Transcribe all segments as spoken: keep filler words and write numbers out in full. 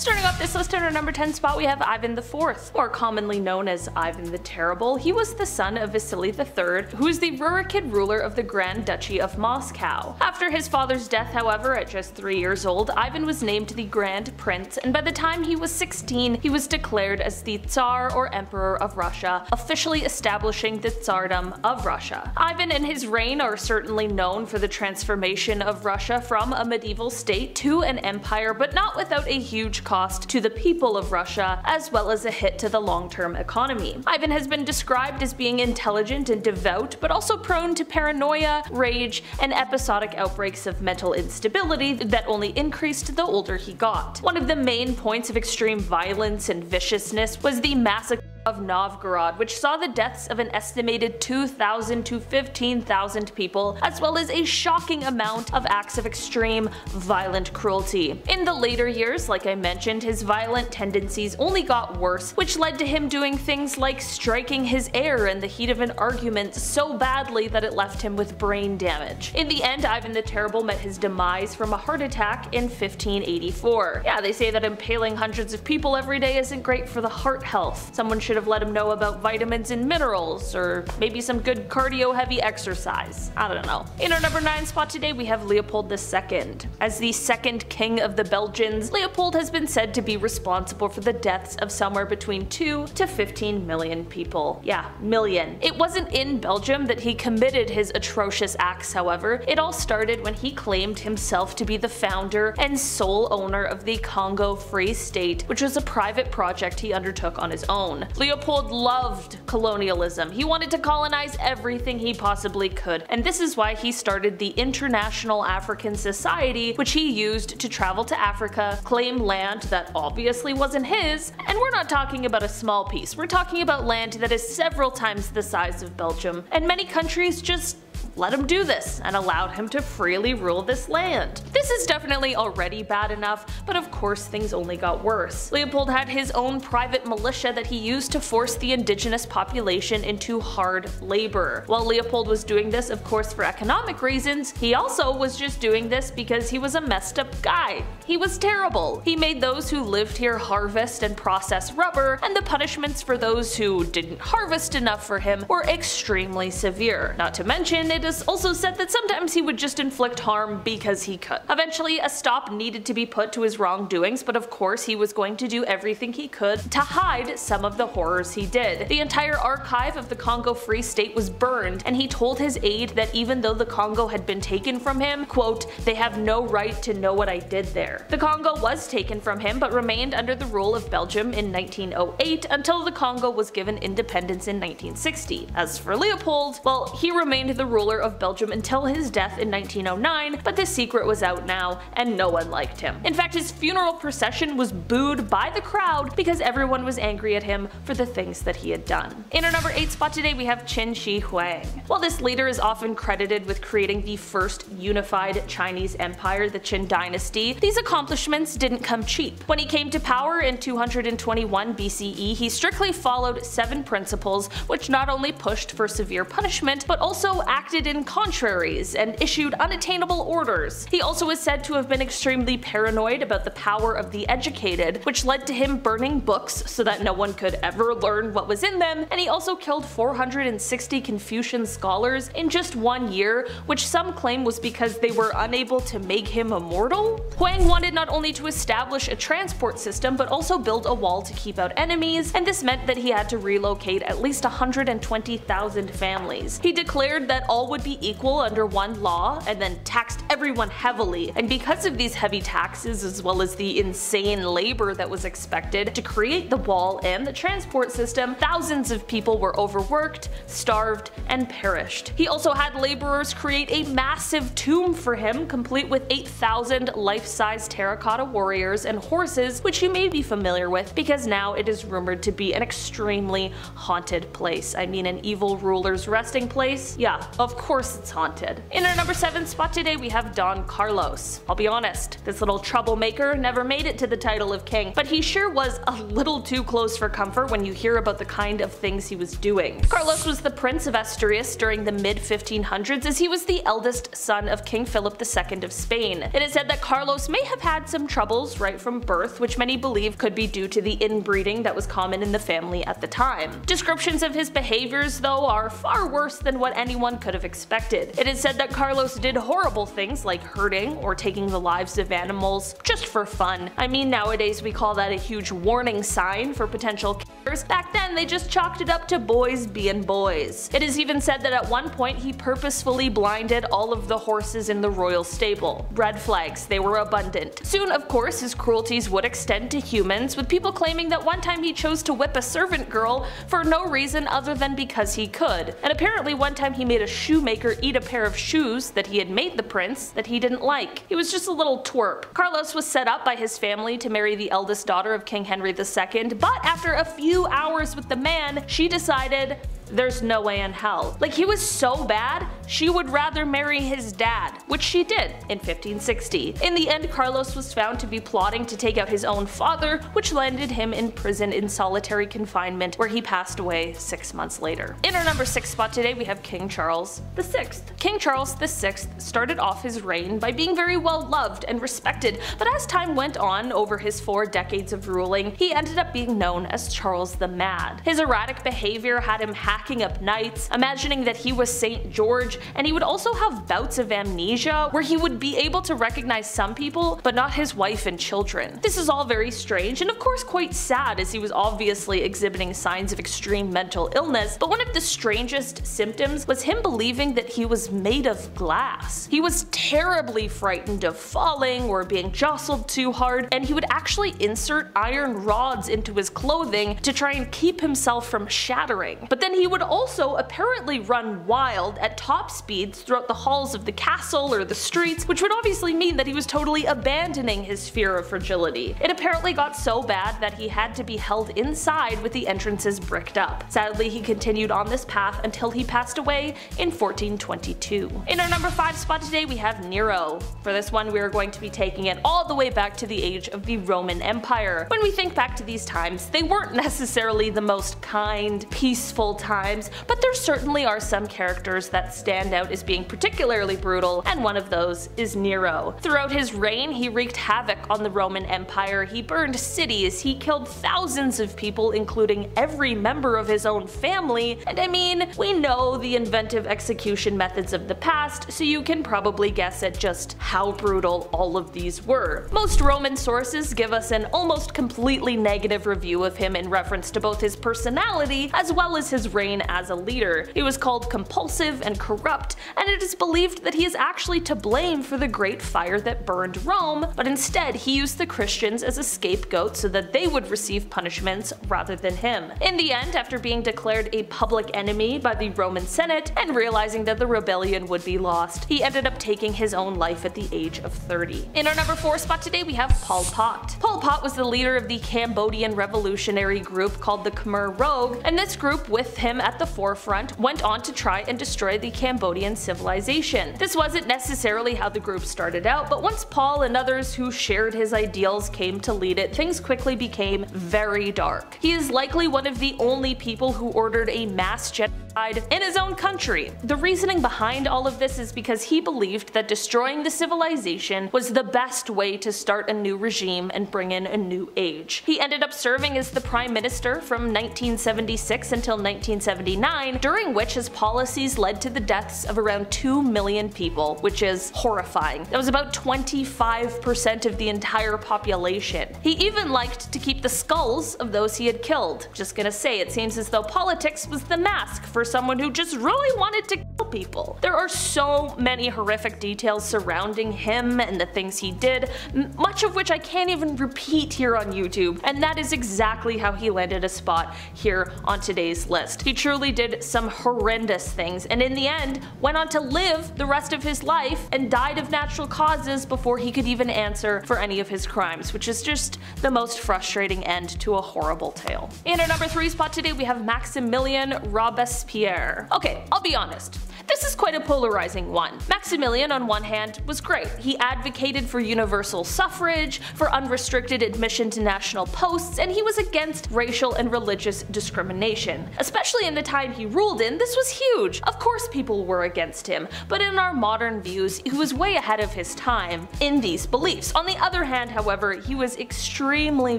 Starting off this list in our number ten spot, we have Ivan the fourth, more commonly known as Ivan the Terrible. He was the son of Vasily the third, who is the Rurikid ruler of the Grand Duchy of Moscow. After his father's death, however, at just three years old, Ivan was named the Grand Prince, and by the time he was sixteen, he was declared as the Tsar or Emperor of Russia, officially establishing the Tsardom of Russia. Ivan and his reign are certainly known for the transformation of Russia from a medieval state to an empire, but not without a huge cost to the people of Russia, as well as a hit to the long-term economy. Ivan has been described as being intelligent and devout, but also prone to paranoia, rage, and episodic outbreaks of mental instability that only increased the older he got. One of the main points of extreme violence and viciousness was the massacre of Novgorod, which saw the deaths of an estimated two thousand to fifteen thousand people, as well as a shocking amount of acts of extreme violent cruelty. In the later years, like I mentioned, his violent tendencies only got worse, which led to him doing things like striking his heir in the heat of an argument so badly that it left him with brain damage. In the end, Ivan the Terrible met his demise from a heart attack in fifteen eighty-four. Yeah, they say that impaling hundreds of people every day isn't great for the heart health. Someone should have let him know about vitamins and minerals, or maybe some good cardio-heavy exercise. I don't know. In our number nine spot today, we have Leopold the second. As the second king of the Belgians, Leopold has been said to be responsible for the deaths of somewhere between two to fifteen million people. Yeah, million. It wasn't in Belgium that he committed his atrocious acts, however. It all started when he claimed himself to be the founder and sole owner of the Congo Free State, which was a private project he undertook on his own. Leopold loved colonialism. He wanted to colonize everything he possibly could, and this is why he started the International African Society, which he used to travel to Africa, claim land that obviously wasn't his, and we're not talking about a small piece. We're talking about land that is several times the size of Belgium, and many countries just let him do this and allowed him to freely rule this land. This is definitely already bad enough, but of course things only got worse. Leopold had his own private militia that he used to force the indigenous population into hard labor. While Leopold was doing this, of course, for economic reasons, he also was just doing this because he was a messed up guy. He was terrible. He made those who lived here harvest and process rubber, and the punishments for those who didn't harvest enough for him were extremely severe. Not to mention, it It is also said that sometimes he would just inflict harm because he could. Eventually, a stop needed to be put to his wrongdoings, but of course he was going to do everything he could to hide some of the horrors he did. The entire archive of the Congo Free State was burned, and he told his aide that even though the Congo had been taken from him, quote, "they have no right to know what I did there." The Congo was taken from him, but remained under the rule of Belgium in nineteen oh eight until the Congo was given independence in nineteen sixty. As for Leopold, well, he remained the ruler of Belgium until his death in nineteen oh nine, but the secret was out now, and no one liked him. In fact, his funeral procession was booed by the crowd because everyone was angry at him for the things that he had done. In our number eight spot today, we have Qin Shi Huang. While this leader is often credited with creating the first unified Chinese empire, the Qin dynasty, these accomplishments didn't come cheap. When he came to power in two hundred twenty-one B C E, he strictly followed seven principles, which not only pushed for severe punishment, but also acted in contraries and issued unattainable orders. He also is said to have been extremely paranoid about the power of the educated, which led to him burning books so that no one could ever learn what was in them, and he also killed four hundred sixty Confucian scholars in just one year, which some claim was because they were unable to make him immortal. Huang wanted not only to establish a transport system, but also build a wall to keep out enemies, and this meant that he had to relocate at least one hundred twenty thousand families. He declared that all would be equal under one law, and then taxed everyone heavily, and because of these heavy taxes as well as the insane labor that was expected to create the wall and the transport system, thousands of people were overworked, starved, and perished. He also had laborers create a massive tomb for him, complete with eight thousand life-size terracotta warriors and horses, which you may be familiar with because now it is rumored to be an extremely haunted place. I mean, an evil ruler's resting place? Yeah, of course it's haunted. In our number seven spot today we have Don Carlos. I'll be honest, this little troublemaker never made it to the title of king, but he sure was a little too close for comfort when you hear about the kind of things he was doing. Carlos was the Prince of Asturias during the mid fifteen hundreds as he was the eldest son of King Philip the Second of Spain. It is said that Carlos may have had some troubles right from birth, which many believe could be due to the inbreeding that was common in the family at the time. Descriptions of his behaviors though are far worse than what anyone could have expected. It is said that Carlos did horrible things like hurting or taking the lives of animals just for fun. I mean, nowadays we call that a huge warning sign for potential killers. Back then they just chalked it up to boys being boys. It is even said that at one point he purposefully blinded all of the horses in the royal stable. Red flags, they were abundant. Soon of course his cruelties would extend to humans, with people claiming that one time he chose to whip a servant girl for no reason other than because he could. And apparently one time he made a shoemaker eat a pair of shoes that he had made the prince that he didn't like. He was just a little twerp. Carlos was set up by his family to marry the eldest daughter of King Henry the Second, but after a few hours with the man, she decided there's no way in hell. Like, he was so bad, she would rather marry his dad, which she did in fifteen sixty. In the end, Carlos was found to be plotting to take out his own father, which landed him in prison in solitary confinement, where he passed away six months later. In our number six spot today, we have King Charles the Sixth. King Charles the Sixth started off his reign by being very well loved and respected, but as time went on over his four decades of ruling, he ended up being known as Charles the Mad. His erratic behavior had him hacked Hacking up nights, imagining that he was Saint George, and he would also have bouts of amnesia where he would be able to recognize some people but not his wife and children. This is all very strange and of course quite sad, as he was obviously exhibiting signs of extreme mental illness, but one of the strangest symptoms was him believing that he was made of glass. He was terribly frightened of falling or being jostled too hard, and he would actually insert iron rods into his clothing to try and keep himself from shattering. But then he would also apparently run wild at top speeds throughout the halls of the castle or the streets, which would obviously mean that he was totally abandoning his fear of fragility. It apparently got so bad that he had to be held inside with the entrances bricked up. Sadly, he continued on this path until he passed away in fourteen twenty-two. In our number five spot today we have Nero. For this one we are going to be taking it all the way back to the age of the Roman Empire. When we think back to these times, they weren't necessarily the most kind, peaceful times. Times, but there certainly are some characters that stand out as being particularly brutal, and one of those is Nero. Throughout his reign he wreaked havoc on the Roman Empire. He burned cities, he killed thousands of people including every member of his own family, and I mean, we know the inventive execution methods of the past, so you can probably guess at just how brutal all of these were. Most Roman sources give us an almost completely negative review of him in reference to both his personality as well as his reign as a leader. He was called compulsive and corrupt, and it is believed that he is actually to blame for the great fire that burned Rome, but instead he used the Christians as a scapegoat so that they would receive punishments rather than him. In the end, after being declared a public enemy by the Roman Senate and realizing that the rebellion would be lost, he ended up taking his own life at the age of thirty. In our number four spot today we have Pol Pot. Pol Pot was the leader of the Cambodian revolutionary group called the Khmer Rouge, and this group, with him at the forefront, went on to try and destroy the Cambodian civilization. This wasn't necessarily how the group started out, but once Pol and others who shared his ideals came to lead it, things quickly became very dark. He is likely one of the only people who ordered a mass genocide in his own country. The reasoning behind all of this is because he believed that destroying the civilization was the best way to start a new regime and bring in a new age. He ended up serving as the prime minister from nineteen seventy-six until nineteen seventy-nine, during which his policies led to the deaths of around two million people, which is horrifying. That was about twenty-five percent of the entire population. He even liked to keep the skulls of those he had killed. Just gonna say, it seems as though politics was the mask for someone who just really wanted to kill people. There are so many horrific details surrounding him and the things he did, much of which I can't even repeat here on YouTube, and that is exactly how he landed a spot here on today's list. He truly did some horrendous things, and in the end went on to live the rest of his life and died of natural causes before he could even answer for any of his crimes, which is just the most frustrating end to a horrible tale. In our number three spot today we have Maximilian Robespierre. Okay, I'll be honest. This is quite a polarizing one. Maximilian, on one hand, was great. He advocated for universal suffrage, for unrestricted admission to national posts, and he was against racial and religious discrimination. Especially in the time he ruled in, this was huge. Of course people were against him, but in our modern views, he was way ahead of his time in these beliefs. On the other hand, however, he was extremely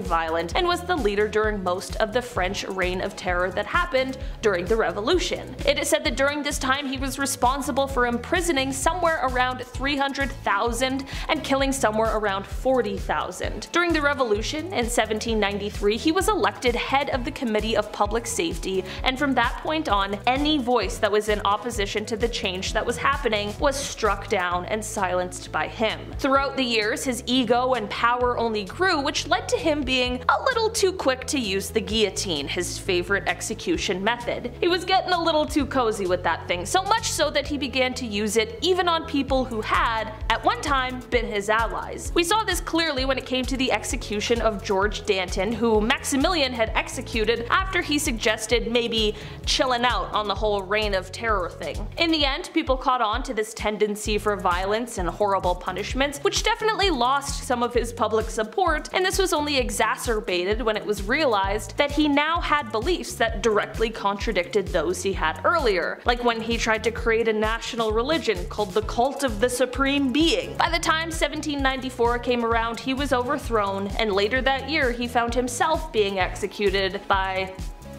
violent and was the leader during most of the French reign of terror that happened during the Revolution. It is said that during this time he was responsible for imprisoning somewhere around three hundred thousand and killing somewhere around forty thousand. During the Revolution in seventeen ninety-three, he was elected head of the Committee of Public Safety, and from that point on, any voice that was in opposition to the change that was happening was struck down and silenced by him. Throughout the years, his ego and power only grew, which led to him being a little too quick to use the guillotine, his favorite execution method. He was getting a little too cozy with that thing, so much so that he began to use it even on people who had, at one time, been his allies. We saw this clearly when it came to the execution of George Danton, who Maximilian had executed after he suggested maybe chilling out on the whole reign of terror thing. In the end, people caught on to this tendency for violence and horrible punishments, which definitely lost some of his public support, and this was only exacerbated when it was realized that he now had beliefs that directly contradicted those he had earlier, like when he tried to create a national religion called the Cult of the Supreme Being. By the time seventeen ninety-four came around, he was overthrown, and later that year he found himself being executed by,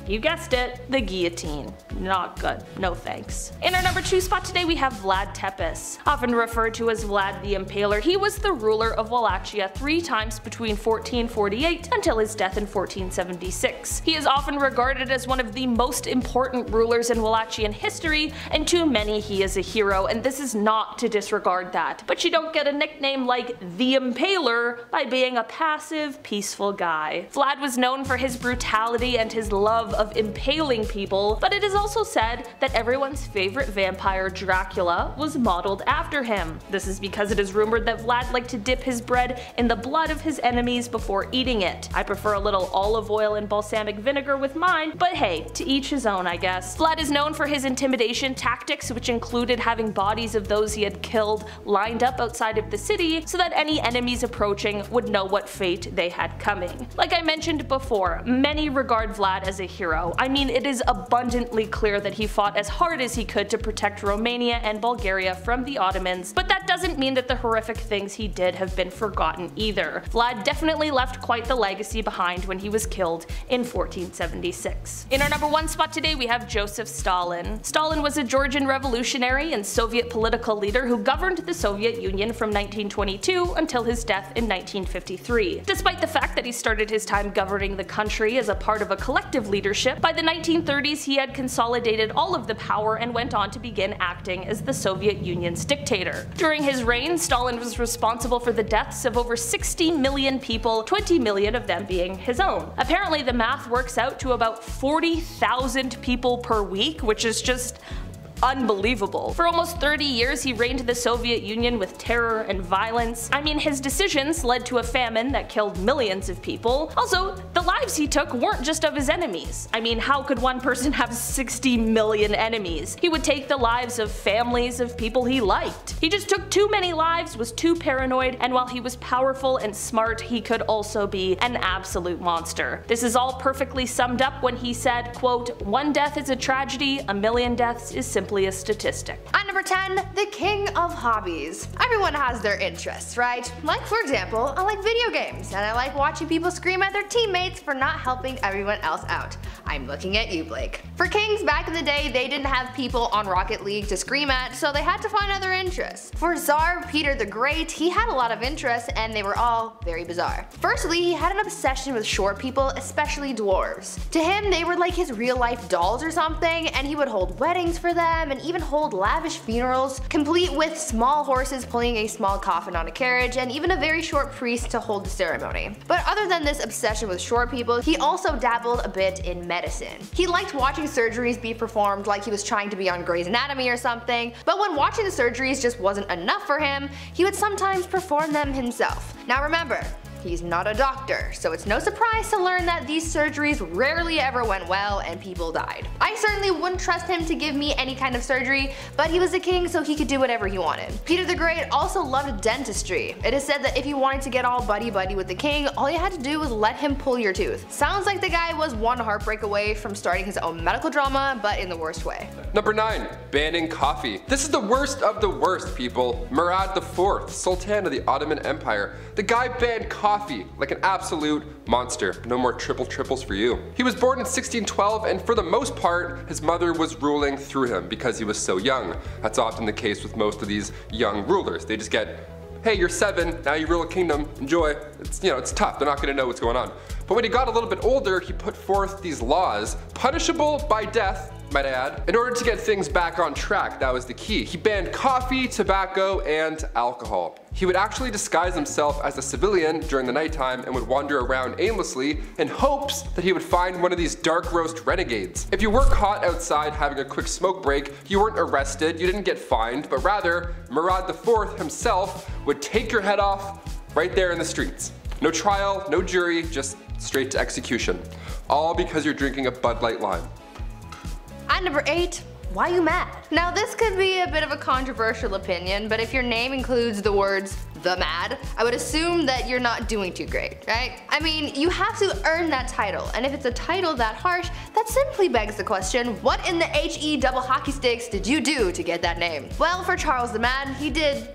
you guessed it, the guillotine. Not good. No thanks. In our number two spot today we have Vlad Tepes. Often referred to as Vlad the Impaler, he was the ruler of Wallachia three times between fourteen forty-eight until his death in fourteen seventy-six. He is often regarded as one of the most important rulers in Wallachian history, and to many he is a hero, and this is not to disregard that. But you don't get a nickname like the Impaler by being a passive, peaceful guy. Vlad was known for his brutality and his love of impaling people, but it is also said that everyone's favorite vampire, Dracula, was modeled after him. This is because it is rumored that Vlad liked to dip his bread in the blood of his enemies before eating it. I prefer a little olive oil and balsamic vinegar with mine, but hey, to each his own, I guess. Vlad is known for his intimidation tactics, which included having bodies of those he had killed lined up outside of the city so that any enemies approaching would know what fate they had coming. Like I mentioned before, many regard Vlad as a hero. I mean, it is abundantly clear that he fought as hard as he could to protect Romania and Bulgaria from the Ottomans, but that doesn't mean that the horrific things he did have been forgotten either. Vlad definitely left quite the legacy behind when he was killed in fourteen seventy-six. In our number one spot today we have Joseph Stalin. Stalin was a Georgian revolutionary and Soviet political leader who governed the Soviet Union from nineteen twenty-two until his death in nineteen fifty-three. Despite the fact that he started his time governing the country as a part of a collective leadership, by the nineteen thirties he had consolidated all of the power and went on to begin acting as the Soviet Union's dictator. During his reign, Stalin was responsible for the deaths of over sixty million people, twenty million of them being his own. Apparently the math works out to about forty thousand people per week, which is just unbelievable. For almost thirty years he reigned the Soviet Union with terror and violence. I mean, his decisions led to a famine that killed millions of people. Also, the lives he took weren't just of his enemies. I mean, how could one person have sixty million enemies? He would take the lives of families of people he liked. He just took too many lives, was too paranoid, and while he was powerful and smart, he could also be an absolute monster. This is all perfectly summed up when he said, quote, "One death is a tragedy, a million deaths is simply a statistic." At number ten, the king of hobbies. Everyone has their interests, right? Like, for example, I like video games, and I like watching people scream at their teammates for not helping everyone else out. I'm looking at you, Blake. For kings back in the day, they didn't have people on Rocket League to scream at, so they had to find other interests. For Tsar Peter the Great, he had a lot of interests, and they were all very bizarre. Firstly, he had an obsession with short people, especially dwarves. To him, they were like his real-life dolls or something, and he would hold weddings for them, and even hold lavish funerals, complete with small horses pulling a small coffin on a carriage, and even a very short priest to hold the ceremony. But other than this obsession with short people, he also dabbled a bit in medicine. He liked watching surgeries be performed, like he was trying to be on Grey's Anatomy or something, but when watching the surgeries just wasn't enough for him, he would sometimes perform them himself. Now remember, He's not a doctor, so it's no surprise to learn that these surgeries rarely ever went well and people died. I certainly wouldn't trust him to give me any kind of surgery, but he was a king so he could do whatever he wanted. Peter the Great also loved dentistry. It is said that if you wanted to get all buddy buddy with the king, all you had to do was let him pull your tooth. Sounds like the guy was one heartbreak away from starting his own medical drama, but in the worst way. Number nine. Banning coffee. This is the worst of the worst, people. Murad the fourth, Sultan of the Ottoman Empire. The guy banned coffee like an absolute monster. No more triple triples for you. He was born in sixteen twelve, and for the most part, his mother was ruling through him because he was so young. That's often the case with most of these young rulers. They just get, hey, you're seven, now you rule a kingdom, enjoy. It's, you know, it's tough, they're not gonna know what's going on. But when he got a little bit older, he put forth these laws, punishable by death, might I add, in order to get things back on track. That was the key. He banned coffee, tobacco, and alcohol. He would actually disguise himself as a civilian during the nighttime and would wander around aimlessly in hopes that he would find one of these dark roast renegades. If you were caught outside having a quick smoke break, you weren't arrested, you didn't get fined, but rather Murad the fourth himself would take your head off right there in the streets. No trial, no jury, just straight to execution. All because you're drinking a Bud Light Lime. At number eight, why you mad? Now this could be a bit of a controversial opinion, but if your name includes the words "the mad," I would assume that you're not doing too great, right? I mean, you have to earn that title, and if it's a title that harsh, that simply begs the question, what in the H E double hockey sticks did you do to get that name? Well, for Charles the Mad, he did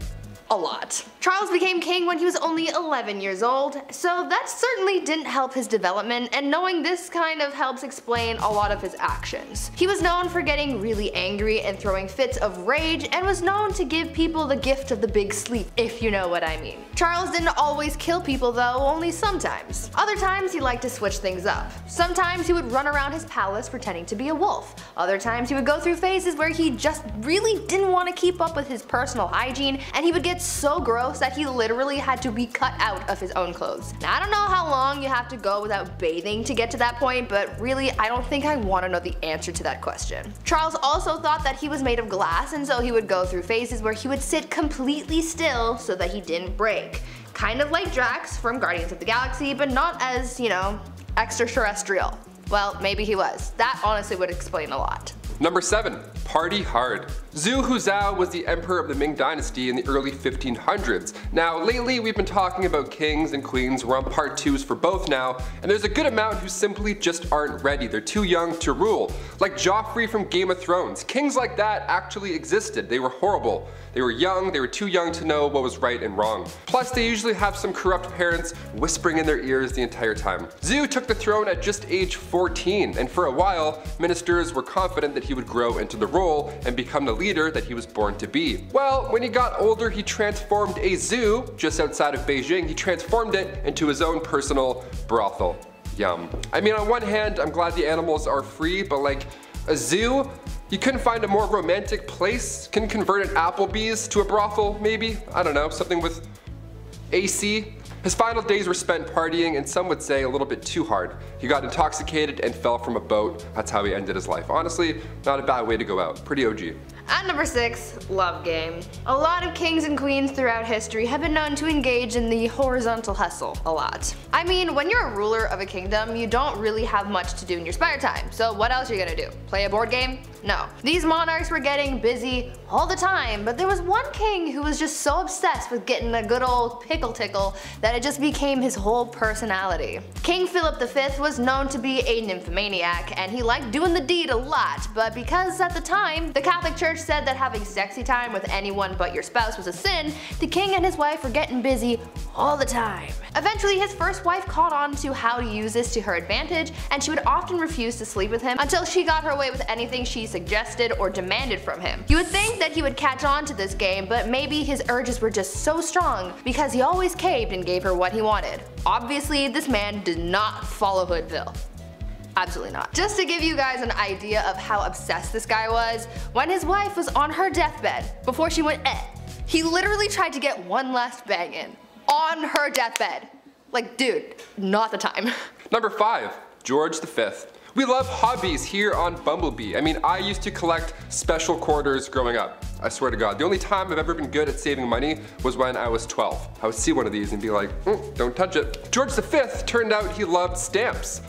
a lot. Charles became king when he was only eleven years old, so that certainly didn't help his development, and knowing this kind of helps explain a lot of his actions. He was known for getting really angry and throwing fits of rage, and was known to give people the gift of the big sleep, if you know what I mean. Charles didn't always kill people though, only sometimes. Other times he liked to switch things up. Sometimes he would run around his palace pretending to be a wolf. Other times he would go through phases where he just really didn't want to keep up with his personal hygiene, and he would get so gross that he literally had to be cut out of his own clothes. Now I don't know how long you have to go without bathing to get to that point, but really I don't think I want to know the answer to that question. Charles also thought that he was made of glass, and so he would go through phases where he would sit completely still so that he didn't break. Kind of like Drax from Guardians of the Galaxy, but not as, you know, extraterrestrial. Well, maybe he was. That honestly would explain a lot. Number seven. Party hard. Zhu Huzhou was the emperor of the Ming dynasty in the early fifteen hundreds. Now lately we've been talking about kings and queens, we're on part twos for both now, and there's a good amount who simply just aren't ready, they're too young to rule. Like Joffrey from Game of Thrones, kings like that actually existed, they were horrible. They were young, they were too young to know what was right and wrong. Plus they usually have some corrupt parents whispering in their ears the entire time. Zhu took the throne at just age fourteen, and for a while ministers were confident that he would grow into the role and become the leader that he was born to be. Well, when he got older, he transformed a zoo just outside of Beijing, he transformed it into his own personal brothel. Yum. I mean, on one hand, I'm glad the animals are free, but like, a zoo? You couldn't find a more romantic place? Can convert an Applebee's to a brothel, maybe? I don't know, something with A C? His final days were spent partying, and some would say a little bit too hard. He got intoxicated and fell from a boat. That's how he ended his life. Honestly, not a bad way to go out. Pretty O G. At number six, love game. A lot of kings and queens throughout history have been known to engage in the horizontal hustle a lot. I mean, when you're a ruler of a kingdom, you don't really have much to do in your spare time, so what else are you gonna do? Play a board game? No. These monarchs were getting busy all the time, but there was one king who was just so obsessed with getting a good old pickle tickle that it just became his whole personality. King Philip the fifth was known to be a nymphomaniac, and he liked doing the deed a lot, but because at the time, the Catholic Church said that having sexy time with anyone but your spouse was a sin, the king and his wife were getting busy all the time. Eventually his first wife caught on to how to use this to her advantage, and she would often refuse to sleep with him until she got her way with anything she suggested or demanded from him. You would think that he would catch on to this game, but maybe his urges were just so strong because he always caved and gave her what he wanted. Obviously this man did not follow Hoodville. Absolutely not. Just to give you guys an idea of how obsessed this guy was, when his wife was on her deathbed, before she went eh, he literally tried to get one last bang in. On her deathbed. Like, dude, not the time. Number five, George the fifth. We love hobbies here on Bumblebee. I mean, I used to collect special quarters growing up. I swear to God. The only time I've ever been good at saving money was when I was twelve. I would see one of these and be like, mm, don't touch it. George the Fifth turned out he loved stamps.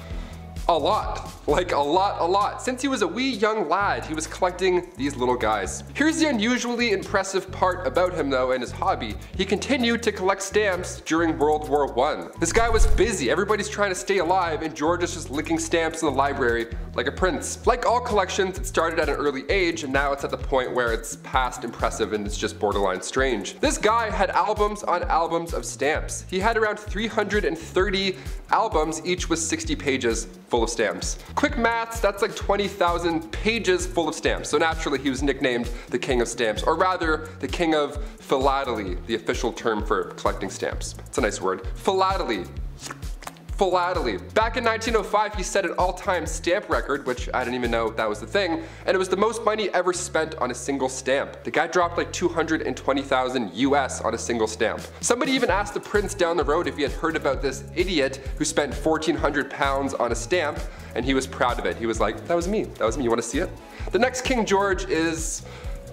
A lot, like a lot, a lot. Since he was a wee young lad, he was collecting these little guys. Here's the unusually impressive part about him though and his hobby. He continued to collect stamps during World War One. This guy was busy, everybody's trying to stay alive and George is just licking stamps in the library like a prince. Like all collections, it started at an early age and now it's at the point where it's past impressive and it's just borderline strange. This guy had albums on albums of stamps. He had around three hundred thirty albums, each with sixty pages full of stamps. Quick maths, that's like twenty thousand pages full of stamps. So naturally he was nicknamed the King of Stamps, or rather the King of Philately, the official term for collecting stamps. It's a nice word. Philately. Philately. Back in nineteen oh five, he set an all-time stamp record, which I didn't even know that was the thing, and it was the most money ever spent on a single stamp. The guy dropped like two hundred twenty thousand U S on a single stamp. Somebody even asked the prince down the road if he had heard about this idiot who spent fourteen hundred pounds on a stamp, and he was proud of it. He was like, that was me, that was me, you wanna see it? The next King George is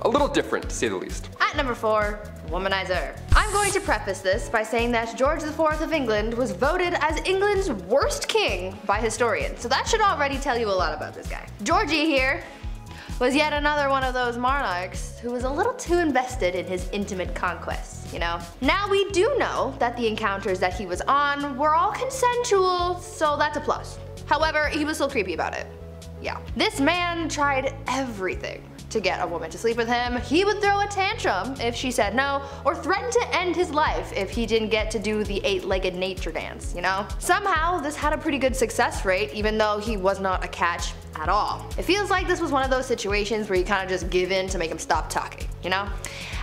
a little different, to say the least. At number four, womanizer. I'm going to preface this by saying that George the Fourth of England was voted as England's worst king by historians, so that should already tell you a lot about this guy. Georgie here was yet another one of those monarchs who was a little too invested in his intimate conquests, you know? Now we do know that the encounters that he was on were all consensual, so that's a plus. However, he was still creepy about it. Yeah. This man tried everything to get a woman to sleep with him. He would throw a tantrum if she said no, or threaten to end his life if he didn't get to do the eight-legged nature dance, you know? Somehow, this had a pretty good success rate, even though he was not a catch at all. It feels like this was one of those situations where you kind of just give in to make him stop talking, you know?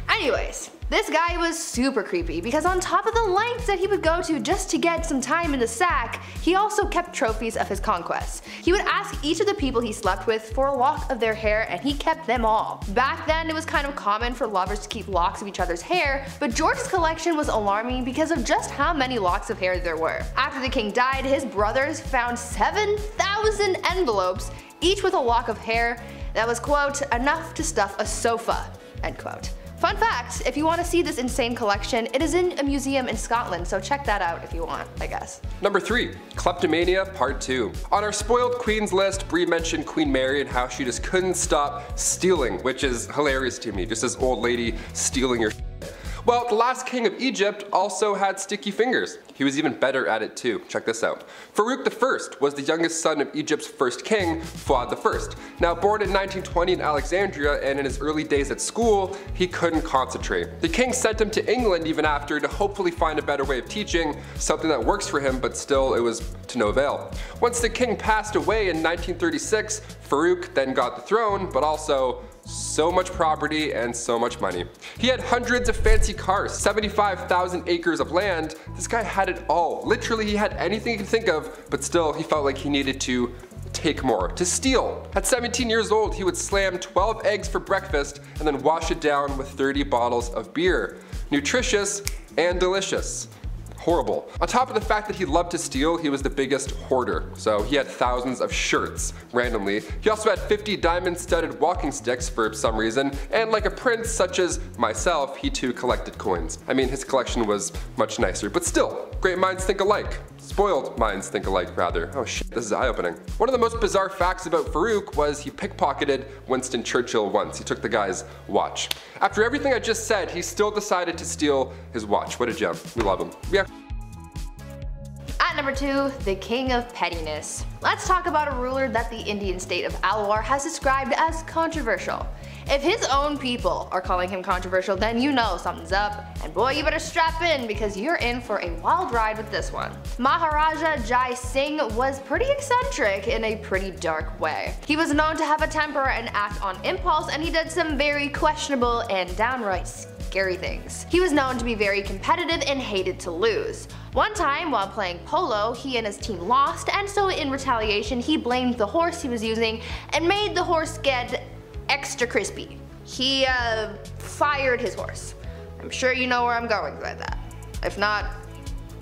Anyways, this guy was super creepy because on top of the lengths that he would go to just to get some time in the sack, he also kept trophies of his conquests. He would ask each of the people he slept with for a lock of their hair and he kept them all. Back then it was kind of common for lovers to keep locks of each other's hair, but George's collection was alarming because of just how many locks of hair there were. After the king died, his brothers found seven thousand envelopes, each with a lock of hair that was, quote, enough to stuff a sofa, end quote. Fun fact, if you want to see this insane collection, it is in a museum in Scotland, so check that out if you want, I guess. Number three, Kleptomania Part two. On our spoiled queens list, Brie mentioned Queen Mary and how she just couldn't stop stealing, which is hilarious to me, just this old lady stealing your shit. Well, the last king of Egypt also had sticky fingers. He was even better at it too. Check this out. Farouk the First was the youngest son of Egypt's first king, Fuad the First. Now born in nineteen twenty in Alexandria, and in his early days at school, he couldn't concentrate. The king sent him to England even after to hopefully find a better way of teaching, something that works for him, but still it was to no avail. Once the king passed away in nineteen thirty-six, Farouk then got the throne, but also so much property and so much money. He had hundreds of fancy cars, seventy-five thousand acres of land. This guy had it all. Literally, he had anything he could think of, but still he felt like he needed to take more, to steal. At seventeen years old, he would slam twelve eggs for breakfast and then wash it down with thirty bottles of beer. Nutritious and delicious. Horrible. On top of the fact that he loved to steal, he was the biggest hoarder. So he had thousands of shirts, randomly. He also had fifty diamond-studded walking sticks for some reason, and like a prince such as myself, he too collected coins. I mean, his collection was much nicer, but still, great minds think alike. Spoiled minds think alike, rather. Oh shit, this is eye-opening. One of the most bizarre facts about Farouk was he pickpocketed Winston Churchill once. He took the guy's watch. After everything I just said, he still decided to steal his watch. What a gem. We love him. Yeah. At number two, the king of pettiness. Let's talk about a ruler that the Indian state of Alwar has described as controversial. If his own people are calling him controversial, then you know something's up, and boy, you better strap in because you're in for a wild ride with this one. Maharaja Jai Singh was pretty eccentric in a pretty dark way. He was known to have a temper and act on impulse, and he did some very questionable and downright scary things. He was known to be very competitive and hated to lose. One time while playing polo, he and his team lost, and so in retaliation, he blamed the horse he was using and made the horse get extra crispy. He uh, fired his horse. I'm sure you know where I'm going with that. If not,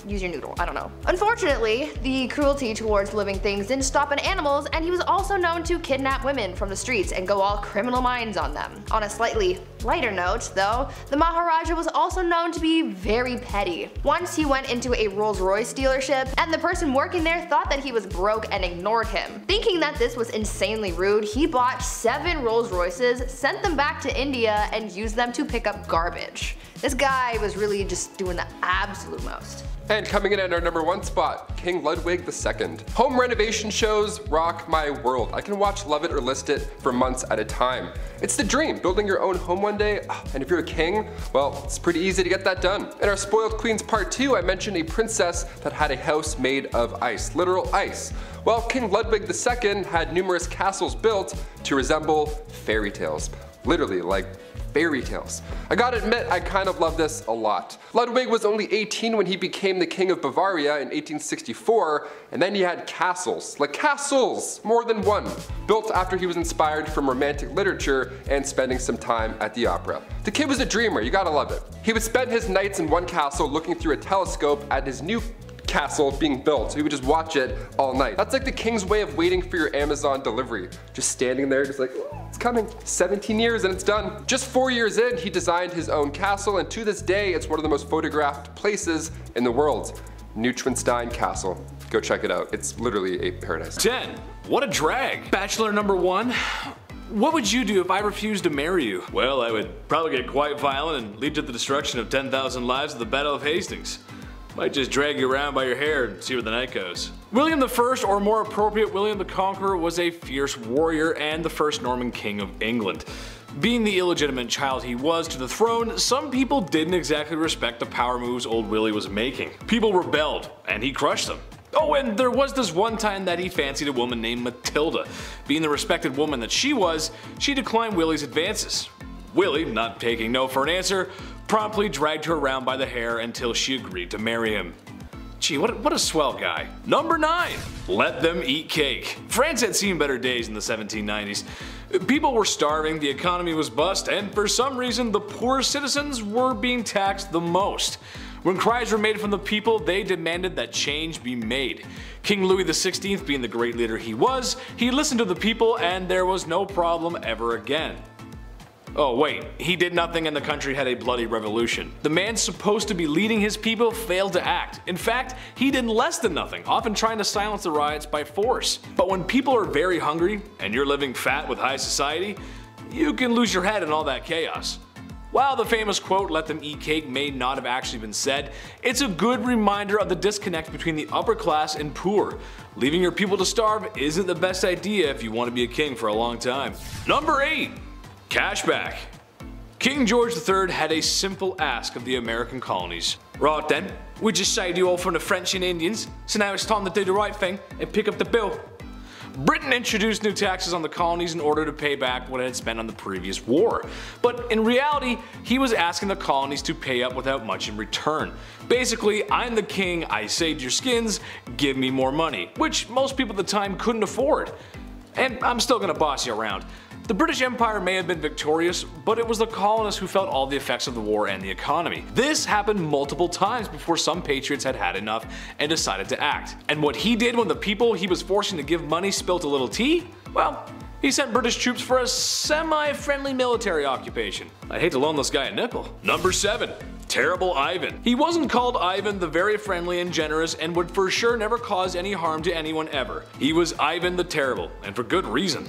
use your noodle, I don't know. Unfortunately, the cruelty towards living things didn't stop at animals, and he was also known to kidnap women from the streets and go all criminal minds on them. On a slightly lighter note though, the Maharaja was also known to be very petty. Once he went into a Rolls-Royce dealership, and the person working there thought that he was broke and ignored him. Thinking that this was insanely rude, he bought seven Rolls-Royces, sent them back to India, and used them to pick up garbage. This guy was really just doing the absolute most. And coming in at our number one spot, King Ludwig the Second. Home renovation shows rock my world. I can watch Love It or List It for months at a time. It's the dream, building your own home one day, and if you're a king, well, it's pretty easy to get that done. In our Spoiled Queens Part two, I mentioned a princess that had a house made of ice, literal ice. Well, King Ludwig the Second had numerous castles built to resemble fairy tales. Literally, like fairy tales. I gotta admit, I kind of love this a lot. Ludwig was only eighteen when he became the king of Bavaria in eighteen sixty-four, and then he had castles, like castles, more than one, built after he was inspired from romantic literature and spending some time at the opera. The kid was a dreamer, you gotta love it. He would spend his nights in one castle looking through a telescope at his new castle being built, so you would just watch it all night. That's like the king's way of waiting for your Amazon delivery. Just standing there, just like, oh, it's coming. seventeen years and it's done. Just four years in, he designed his own castle, and to this day, it's one of the most photographed places in the world. Neuschwanstein Castle. Go check it out. It's literally a paradise. ten. What a drag. Bachelor number one. What would you do if I refused to marry you? Well, I would probably get quite violent and lead to the destruction of ten thousand lives at the Battle of Hastings. Might just drag you around by your hair and see where the night goes. William the First, or more appropriate, William the Conqueror, was a fierce warrior and the first Norman king of England. Being the illegitimate child he was to the throne, some people didn't exactly respect the power moves old Willie was making. People rebelled, and he crushed them. Oh, and there was this one time that he fancied a woman named Matilda. Being the respected woman that she was, she declined Willie's advances. Willie, not taking no for an answer, promptly dragged her around by the hair until she agreed to marry him. Gee, what a, what a swell guy. Number nine, let them eat cake. France had seen better days in the seventeen nineties. People were starving, the economy was bust, and for some reason the poor citizens were being taxed the most. When cries were made from the people, they demanded that change be made. King Louis the Sixteenth, being the great leader he was, he listened to the people and there was no problem ever again. Oh wait, he did nothing and the country had a bloody revolution. The man supposed to be leading his people failed to act. In fact, he did less than nothing, often trying to silence the riots by force. But when people are very hungry and you're living fat with high society, you can lose your head in all that chaos. While the famous quote, "let them eat cake," may not have actually been said, it's a good reminder of the disconnect between the upper class and poor. Leaving your people to starve isn't the best idea if you want to be a king for a long time. Number eight. Cashback. King George the Third had a simple ask of the American colonies. Right then, we just saved you all from the French and Indians, so now it's time to do the right thing and pick up the bill. Britain introduced new taxes on the colonies in order to pay back what it had spent on the previous war. But in reality, he was asking the colonies to pay up without much in return. Basically, I'm the king, I saved your skins, give me more money, which most people at the time couldn't afford. And I'm still gonna boss you around. The British Empire may have been victorious, but it was the colonists who felt all the effects of the war and the economy. This happened multiple times before some patriots had had enough and decided to act. And what he did when the people he was forcing to give money spilt a little tea? Well, he sent British troops for a semi-friendly military occupation. I hate to loan this guy a nickel. Number seven. Terrible Ivan. He wasn't called Ivan the Very Friendly and Generous and would for sure never cause any harm to anyone ever. He was Ivan the Terrible, and for good reason.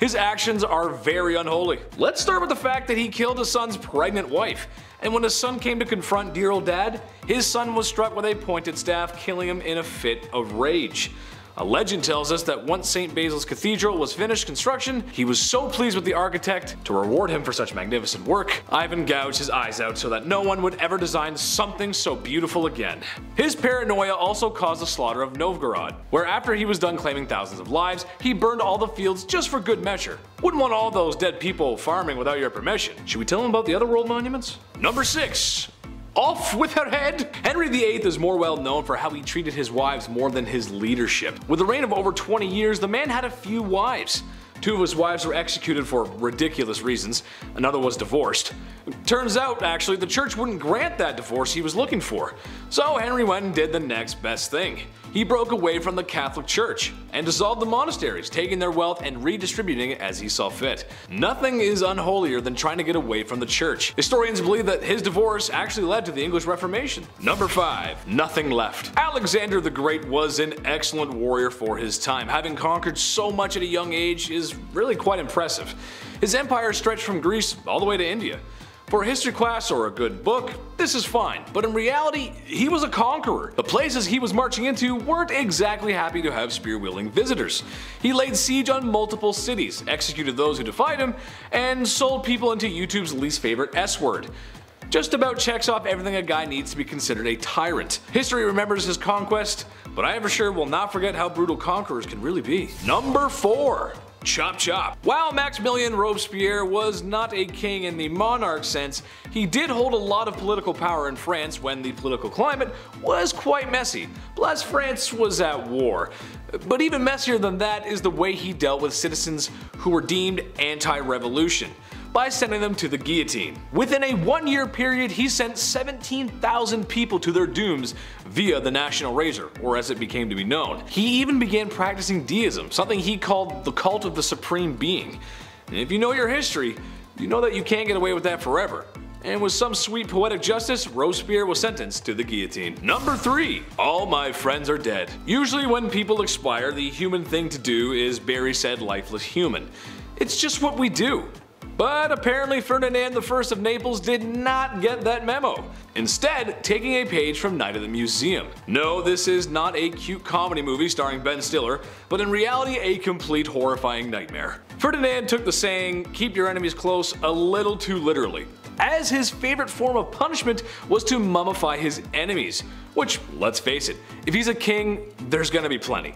His actions are very unholy. Let's start with the fact that he killed his son's pregnant wife, and when his son came to confront dear old dad, his son was struck with a pointed staff, killing him in a fit of rage. A legend tells us that once Saint Basil's Cathedral was finished construction, he was so pleased with the architect to reward him for such magnificent work, Ivan gouged his eyes out so that no one would ever design something so beautiful again. His paranoia also caused the slaughter of Novgorod, where after he was done claiming thousands of lives, he burned all the fields just for good measure. Wouldn't want all those dead people farming without your permission. Should we tell him about the other world monuments? Number six. Off with her head! Henry the Eighth is more well known for how he treated his wives more than his leadership. With a reign of over twenty years, the man had a few wives. Two of his wives were executed for ridiculous reasons, another was divorced. Turns out, actually, the church wouldn't grant that divorce he was looking for. So Henry went and did the next best thing. He broke away from the Catholic Church and dissolved the monasteries, taking their wealth and redistributing it as he saw fit. Nothing is unholier than trying to get away from the church. Historians believe that his divorce actually led to the English Reformation. Number five. Nothing left. Alexander the Great was an excellent warrior for his time. Having conquered so much at a young age is really quite impressive. His empire stretched from Greece all the way to India. For a history class or a good book, this is fine, but in reality, he was a conqueror. The places he was marching into weren't exactly happy to have spear-wielding visitors. He laid siege on multiple cities, executed those who defied him, and sold people into YouTube's least favorite S-word. Just about checks off everything a guy needs to be considered a tyrant. History remembers his conquest, but I for sure will not forget how brutal conquerors can really be. Number four. Chop chop. While Maximilian Robespierre was not a king in the monarch sense, he did hold a lot of political power in France when the political climate was quite messy. Plus, France was at war. But even messier than that is the way he dealt with citizens who were deemed anti-revolution, by sending them to the guillotine. Within a one-year period, he sent seventeen thousand people to their dooms via the National Razor, or as it became to be known. He even began practicing deism, something he called the Cult of the Supreme Being. And if you know your history, you know that you can't get away with that forever. And with some sweet poetic justice, Robespierre was sentenced to the guillotine. Number three. All my friends are dead. Usually when people expire, the human thing to do is bury said lifeless human. It's just what we do. But apparently Ferdinand the First of Naples did not get that memo, instead taking a page from Night at the Museum. No, this is not a cute comedy movie starring Ben Stiller, but in reality a complete horrifying nightmare. Ferdinand took the saying, "keep your enemies close," a little too literally, as his favorite form of punishment was to mummify his enemies, which, let's face it, if he's a king, there's gonna be plenty.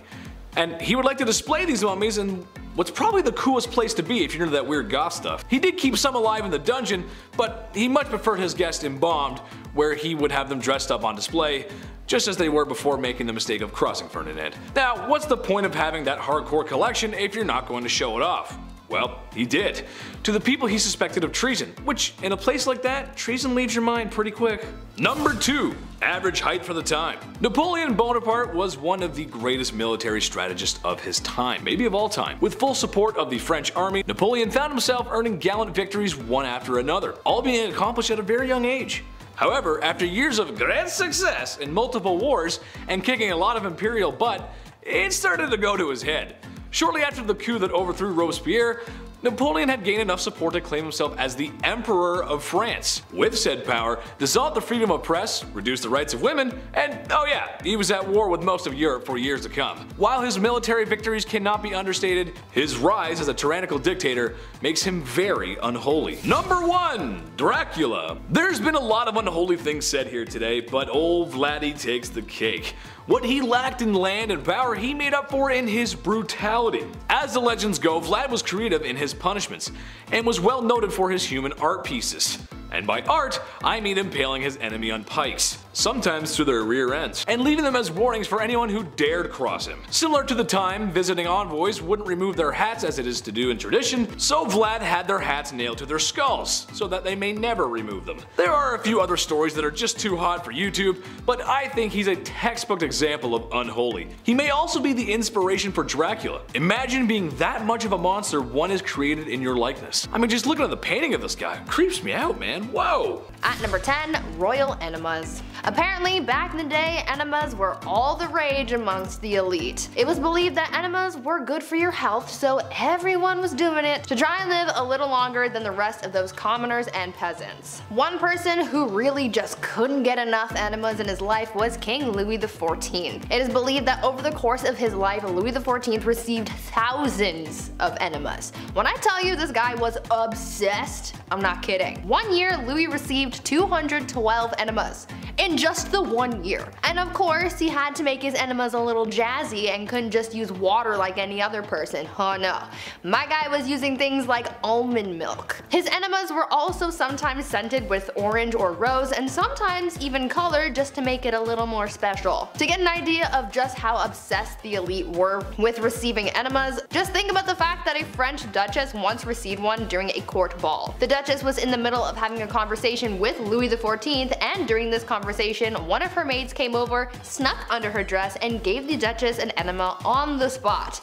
And he would like to display these mummies in what's probably the coolest place to be if you're into that weird goth stuff. He did keep some alive in the dungeon, but he much preferred his guests embalmed, where he would have them dressed up on display, just as they were before making the mistake of crossing Ferdinand. Now, what's the point of having that hardcore collection if you're not going to show it off? Well, he did. To the people he suspected of treason, which in a place like that, treason leaves your mind pretty quick. Number two. Average height for the time. Napoleon Bonaparte was one of the greatest military strategists of his time, maybe of all time. With full support of the French army, Napoleon found himself earning gallant victories one after another, all being accomplished at a very young age. However, after years of grand success in multiple wars and kicking a lot of imperial butt, it started to go to his head. Shortly after the coup that overthrew Robespierre, Napoleon had gained enough support to claim himself as the Emperor of France. With said power, dissolved the freedom of press, reduced the rights of women, and oh yeah, he was at war with most of Europe for years to come. While his military victories cannot be understated, his rise as a tyrannical dictator makes him very unholy. Number one. Dracula. There's been a lot of unholy things said here today, but old Vladdy takes the cake. What he lacked in land and power, he made up for in his brutality. As the legends go, Vlad was creative in his punishments, and was well noted for his human art pieces. And by art, I mean impaling his enemy on pikes, sometimes through their rear ends, and leaving them as warnings for anyone who dared cross him. Similar to the time, visiting envoys wouldn't remove their hats as it is to do in tradition, so Vlad had their hats nailed to their skulls, so that they may never remove them. There are a few other stories that are just too hot for YouTube, but I think he's a textbook example example of unholy. He may also be the inspiration for Dracula. Imagine being that much of a monster one is created in your likeness. I mean, just looking at the painting of this guy, it creeps me out, man. Whoa. At number ten, royal enemas. Apparently, back in the day, enemas were all the rage amongst the elite. It was believed that enemas were good for your health, so everyone was doing it to try and live a little longer than the rest of those commoners and peasants. One person who really just couldn't get enough enemas in his life was King Louis the Fourteenth. It is believed that over the course of his life, Louis the Fourteenth received thousands of enemas. When I tell you this guy was obsessed, I'm not kidding. One year, Louis received two hundred twelve enemas. in just the one year. And of course, he had to make his enemas a little jazzy and couldn't just use water like any other person. Oh no. My guy was using things like almond milk. His enemas were also sometimes scented with orange or rose and sometimes even color just to make it a little more special. To get an idea of just how obsessed the elite were with receiving enemas, just think about the fact that a French duchess once received one during a court ball. The duchess was in the middle of having a conversation with Louis the fourteenth, and during this conversation, one of her maids came over, snuck under her dress, and gave the duchess an enema on the spot.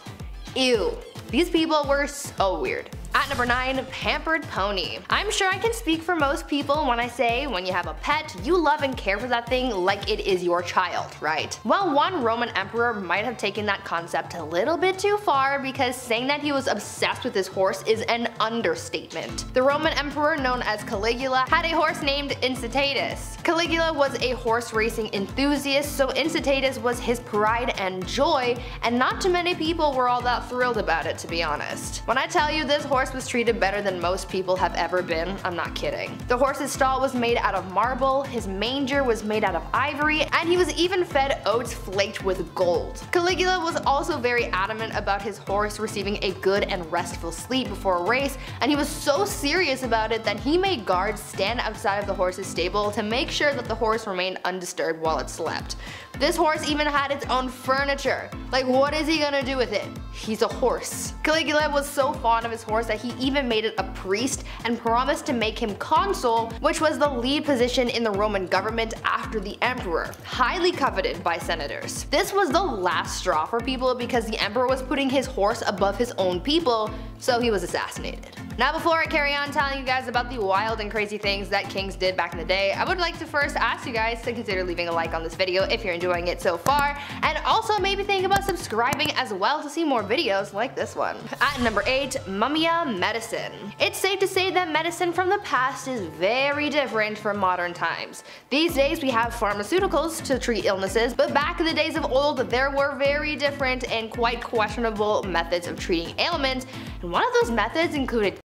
Ew. These people were so weird. At number nine, pampered pony. I'm sure I can speak for most people when I say when you have a pet, you love and care for that thing like it is your child, right? Well, one Roman emperor might have taken that concept a little bit too far, because saying that he was obsessed with his horse is an understatement. The Roman emperor known as Caligula had a horse named Incitatus. Caligula was a horse racing enthusiast, so Incitatus was his pride and joy, and not too many people were all that thrilled about it, to be honest. When I tell you this horse was treated better than most people have ever been, I'm not kidding. The horse's stall was made out of marble, his manger was made out of ivory, and he was even fed oats flaked with gold. Caligula was also very adamant about his horse receiving a good and restful sleep before a race, and he was so serious about it that he made guards stand outside of the horse's stable to make sure that the horse remained undisturbed while it slept. This horse even had its own furniture. Like, what is he gonna do with it? He's a horse. Caligula was so fond of his horse that he even made it a priest and promised to make him consul, which was the lead position in the Roman government after the emperor, highly coveted by senators. This was the last straw for people because the emperor was putting his horse above his own people, so he was assassinated. Now, before I carry on telling you guys about the wild and crazy things that kings did back in the day, I would like to first ask you guys to consider leaving a like on this video if you're enjoying it so far, and also maybe think about subscribing as well to see more videos like this one. At number eight, Mumia medicine. It's safe to say that medicine from the past is very different from modern times. These days we have pharmaceuticals to treat illnesses, but back in the days of old there were very different and quite questionable methods of treating ailments, and one of those methods included.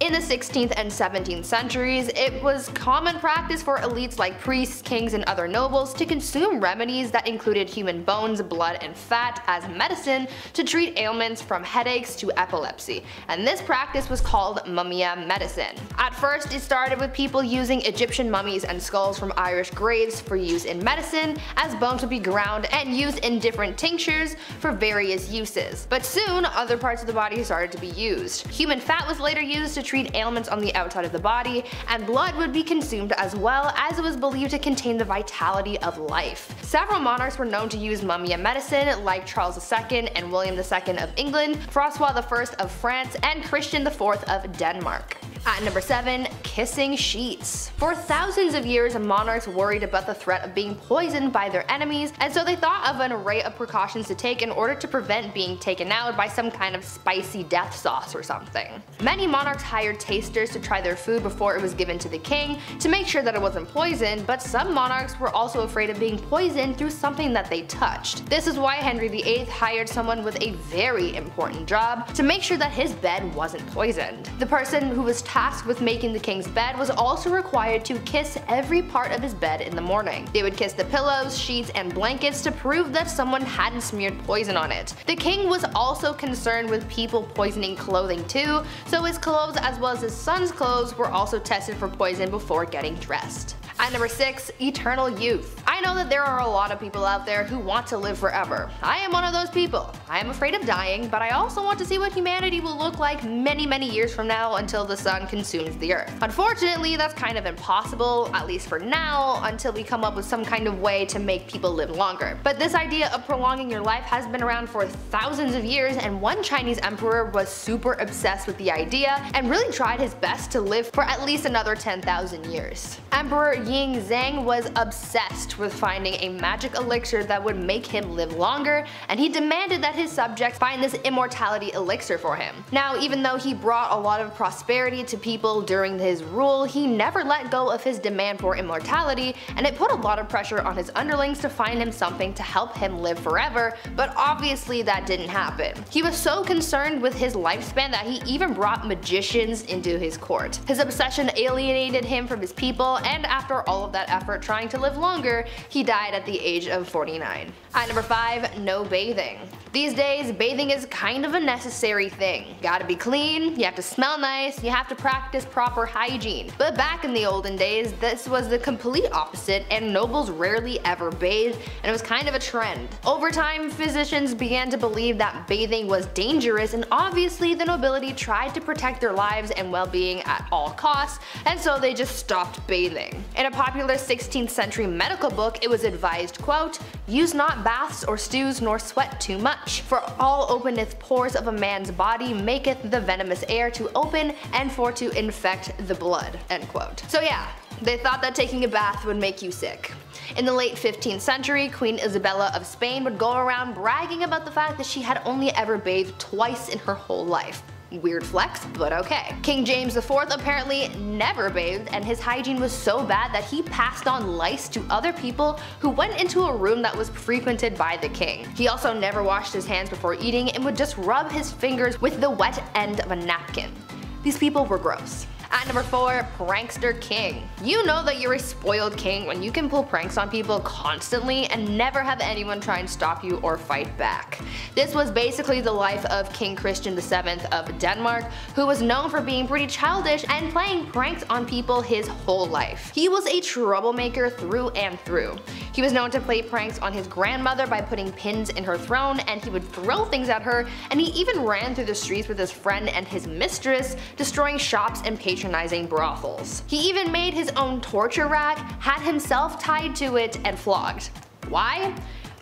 In the sixteenth and seventeenth centuries, it was common practice for elites like priests, kings, and other nobles to consume remedies that included human bones, blood, and fat as medicine to treat ailments from headaches to epilepsy, and this practice was called mumia medicine. At first, it started with people using Egyptian mummies and skulls from Irish graves for use in medicine, as bones would be ground and used in different tinctures for various uses. But soon, other parts of the body started to be used. Human fat was later used to treat ailments on the outside of the body, and blood would be consumed as well, as it was believed to contain the vitality of life. Several monarchs were known to use mumia medicine, like Charles the second and William the second of England, Francois the first of France, and Christian the fourth of Denmark. At number seven, kissing sheets. For thousands of years, monarchs worried about the threat of being poisoned by their enemies, and so they thought of an array of precautions to take in order to prevent being taken out by some kind of spicy death sauce or something. Many monarchs hired tasters to try their food before it was given to the king to make sure that it wasn't poisoned, but some monarchs were also afraid of being poisoned through something that they touched. This is why Henry the eighth hired someone with a very important job to make sure that his bed wasn't poisoned. The person who was tasked with making the king's bed was also required to kiss every part of his bed in the morning. They would kiss the pillows, sheets, and blankets to prove that someone hadn't smeared poison on it. The king was also concerned with people poisoning clothing too, so his clothes as well as his son's clothes were also tested for poison before getting dressed. At number six, eternal youth. I know that there are a lot of people out there who want to live forever. I am one of those people. I am afraid of dying, but I also want to see what humanity will look like many, many years from now until the sun consumes the earth. Unfortunately, that's kind of impossible, at least for now, until we come up with some kind of way to make people live longer. But this idea of prolonging your life has been around for thousands of years, and one Chinese emperor was super obsessed with the idea and really tried his best to live for at least another ten thousand years. Emperor Ying Zhang was obsessed with of finding a magic elixir that would make him live longer, and he demanded that his subjects find this immortality elixir for him. Now, even though he brought a lot of prosperity to people during his rule, he never let go of his demand for immortality, and it put a lot of pressure on his underlings to find him something to help him live forever, but obviously that didn't happen. He was so concerned with his lifespan that he even brought magicians into his court. His obsession alienated him from his people, and after all of that effort trying to live longer, he died at the age of forty-nine. At number five, no bathing. These days, bathing is kind of a necessary thing. Gotta be clean, you have to smell nice, you have to practice proper hygiene. But back in the olden days, this was the complete opposite, and nobles rarely ever bathed, and it was kind of a trend. Over time, physicians began to believe that bathing was dangerous, and obviously the nobility tried to protect their lives and well-being at all costs, and so they just stopped bathing. In a popular sixteenth century medical book, it was advised, quote, "Use not baths or stews nor sweat too much, for all openeth pores of a man's body, maketh the venomous air to open, and for to infect the blood," end quote. So yeah, they thought that taking a bath would make you sick. In the late fifteenth century, Queen Isabella of Spain would go around bragging about the fact that she had only ever bathed twice in her whole life. Weird flex, but okay. King James the fourth apparently never bathed, and his hygiene was so bad that he passed on lice to other people who went into a room that was frequented by the king. He also never washed his hands before eating and would just rub his fingers with the wet end of a napkin. These people were gross. At number four, prankster king. You know that you're a spoiled king when you can pull pranks on people constantly and never have anyone try and stop you or fight back. This was basically the life of King Christian the seventh of Denmark, who was known for being pretty childish and playing pranks on people his whole life. He was a troublemaker through and through. He was known to play pranks on his grandmother by putting pins in her throne, and he would throw things at her, and he even ran through the streets with his friend and his mistress, destroying shops and patrons. Patronizing brothels. He even made his own torture rack, had himself tied to it, and flogged. Why?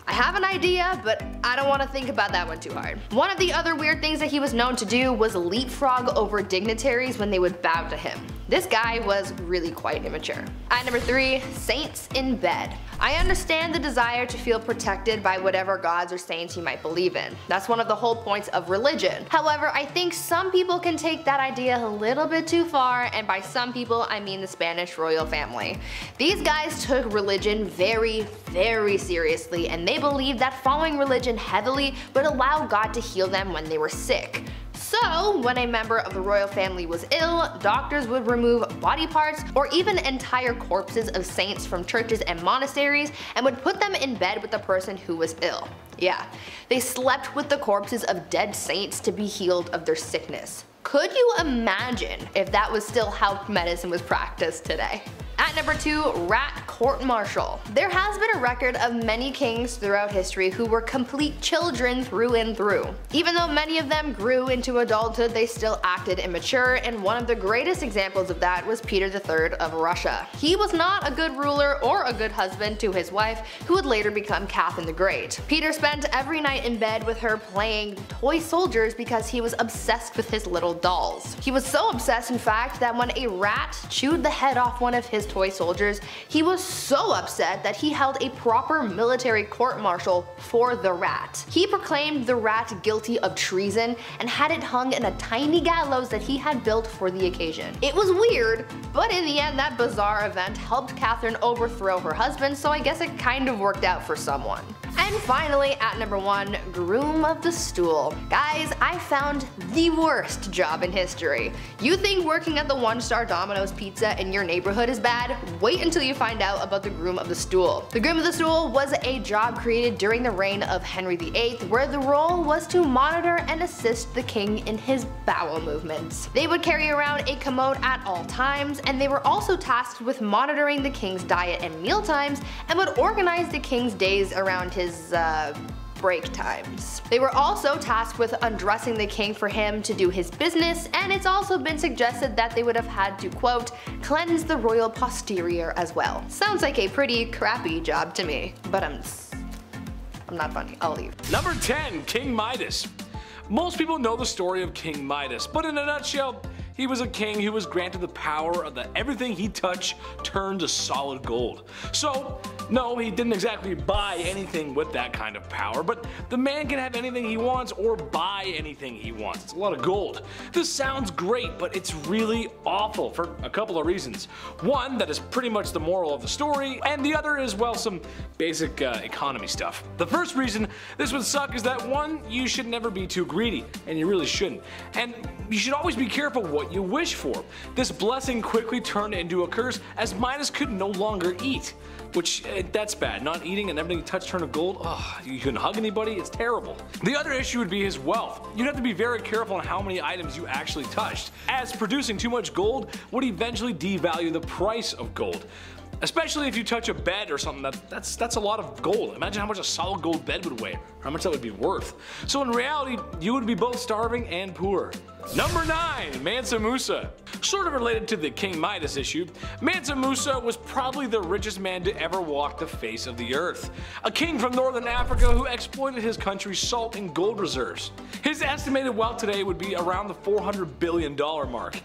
I have an idea, but I don't want to think about that one too hard. One of the other weird things that he was known to do was leapfrog over dignitaries when they would bow to him. This guy was really quite immature. At number three, saints in bed. I understand the desire to feel protected by whatever gods or saints you might believe in. That's one of the whole points of religion. However, I think some people can take that idea a little bit too far, and by some people, I mean the Spanish royal family. These guys took religion very, very seriously, and they believed that following religion heavily would allow God to heal them when they were sick. So, when a member of the royal family was ill, doctors would remove body parts or even entire corpses of saints from churches and monasteries and would put them in bed with the person who was ill. Yeah, they slept with the corpses of dead saints to be healed of their sickness. Could you imagine if that was still how medicine was practiced today? At number two, rat court-martial. There has been a record of many kings throughout history who were complete children through and through. Even though many of them grew into adulthood, they still acted immature, and one of the greatest examples of that was Peter the third of Russia. He was not a good ruler or a good husband to his wife, who would later become Catherine the Great. Peter spent every night in bed with her playing toy soldiers because he was obsessed with his little dolls. He was so obsessed, in fact, that when a rat chewed the head off one of his toy soldiers, he was so upset that he held a proper military court-martial for the rat. He proclaimed the rat guilty of treason and had it hung in a tiny gallows that he had built for the occasion. It was weird, but in the end that bizarre event helped Catherine overthrow her husband, so I guess it kind of worked out for someone. And finally, at number one, groom of the stool. Guys, I found the worst job in history. You think working at the one-star Domino's Pizza in your neighborhood is bad? Wait until you find out about the groom of the stool. The groom of the stool was a job created during the reign of Henry the eighth, where the role was to monitor and assist the king in his bowel movements. They would carry around a commode at all times, and they were also tasked with monitoring the king's diet and meal times, and would organize the king's days around his uh, break times. They were also tasked with undressing the king for him to do his business, and it's also been suggested that they would have had to, quote, cleanse the royal posterior as well. Sounds like a pretty crappy job to me, but I'm, I'm not funny, I'll leave. Number ten, King Midas. Most people know the story of King Midas, but in a nutshell, he was a king who was granted the power of that everything he touched turned to solid gold. So No, he didn't exactly buy anything with that kind of power, but the man can have anything he wants or buy anything he wants. It's a lot of gold. This sounds great, but it's really awful for a couple of reasons. One, that is pretty much the moral of the story, and the other is, well, some basic uh, economy stuff. The first reason this would suck is that one, you should never be too greedy, and you really shouldn't. And you should always be careful what you wish for. This blessing quickly turned into a curse as Midas could no longer eat. Which, uh, that's bad. Not eating and everything touched turned to gold. Oh, you couldn't hug anybody, it's terrible. The other issue would be his wealth. You'd have to be very careful on how many items you actually touched, as producing too much gold would eventually devalue the price of gold. Especially if you touch a bed or something, that, that's that's a lot of gold. Imagine how much a solid gold bed would weigh, or how much that would be worth. So in reality, you would be both starving and poor. Number nine, Mansa Musa. Sort of related to the King Midas issue, Mansa Musa was probably the richest man to ever walk the face of the earth. A king from northern Africa who exploited his country's salt and gold reserves. His estimated wealth today would be around the four hundred billion dollar mark.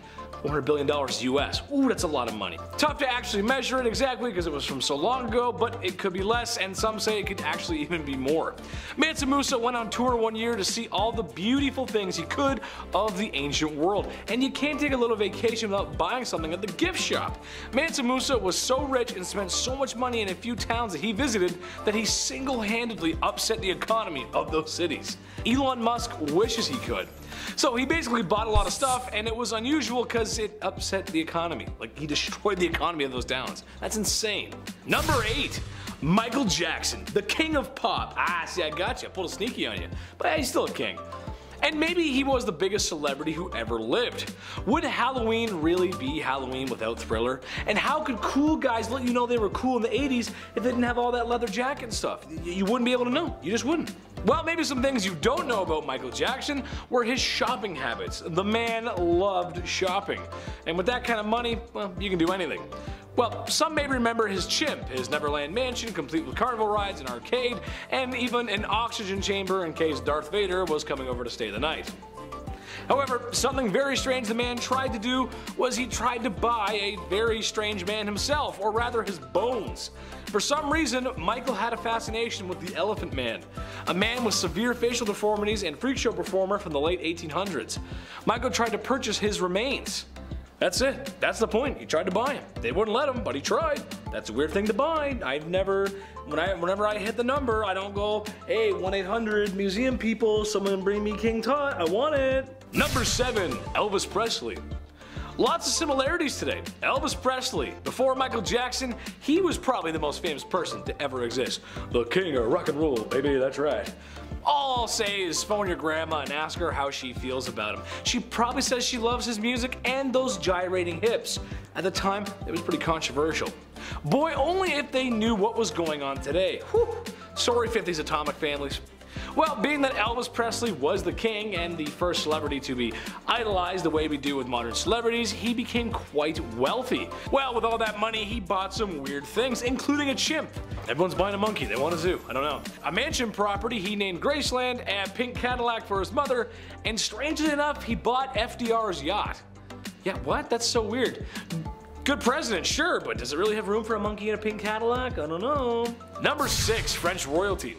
four hundred billion dollars U S. Ooh, that's a lot of money. Tough to actually measure it exactly because it was from so long ago, but it could be less, and some say it could actually even be more. Mansa Musa went on tour one year to see all the beautiful things he could of the ancient world, and you can't take a little vacation without buying something at the gift shop. Mansa Musa was so rich and spent so much money in a few towns that he visited that he single-handedly upset the economy of those cities. Elon Musk wishes he could. So he basically bought a lot of stuff, and it was unusual because it upset the economy. Like, he destroyed the economy of those towns. That's insane. Number eight, Michael Jackson, the king of pop. Ah, see, I got you. I pulled a sneaky on you. But hey, he's still a king. And maybe he was the biggest celebrity who ever lived. Would Halloween really be Halloween without Thriller? And how could cool guys let you know they were cool in the eighties if they didn't have all that leather jacket and stuff? You wouldn't be able to know. You just wouldn't. Well, maybe some things you don't know about Michael Jackson were his shopping habits. The man loved shopping. And with that kind of money, well, you can do anything. Well, some may remember his chimp, his Neverland mansion complete with carnival rides, an arcade, and even an oxygen chamber in case Darth Vader was coming over to stay the night. However, something very strange the man tried to do was he tried to buy a very strange man himself, or rather his bones. For some reason, Michael had a fascination with the Elephant Man, a man with severe facial deformities and freak show performer from the late eighteen hundreds. Michael tried to purchase his remains. That's it. That's the point. He tried to buy him. They wouldn't let him, but he tried. That's a weird thing to buy. I've never, when I, whenever I hit the number, I don't go, hey, one eight hundred museum people, someone bring me King Tut. I want it. Number seven, Elvis Presley. Lots of similarities today. Elvis Presley, before Michael Jackson, he was probably the most famous person to ever exist. The king of rock and roll, baby, that's right. All I'll say is phone your grandma and ask her how she feels about him. She probably says she loves his music and those gyrating hips. At the time, it was pretty controversial. Boy, only if they knew what was going on today. Whew. Sorry, fifties atomic families. Well, being that Elvis Presley was the king and the first celebrity to be idolized the way we do with modern celebrities, he became quite wealthy. Well, with all that money, he bought some weird things, including a chimp. Everyone's buying a monkey, they want a zoo, I don't know. A mansion property he named Graceland, a pink Cadillac for his mother, and strangely enough, he bought F D R's yacht. Yeah, what? That's so weird. Good president, sure, but does it really have room for a monkey in a pink Cadillac? I don't know. Number six, French royalty.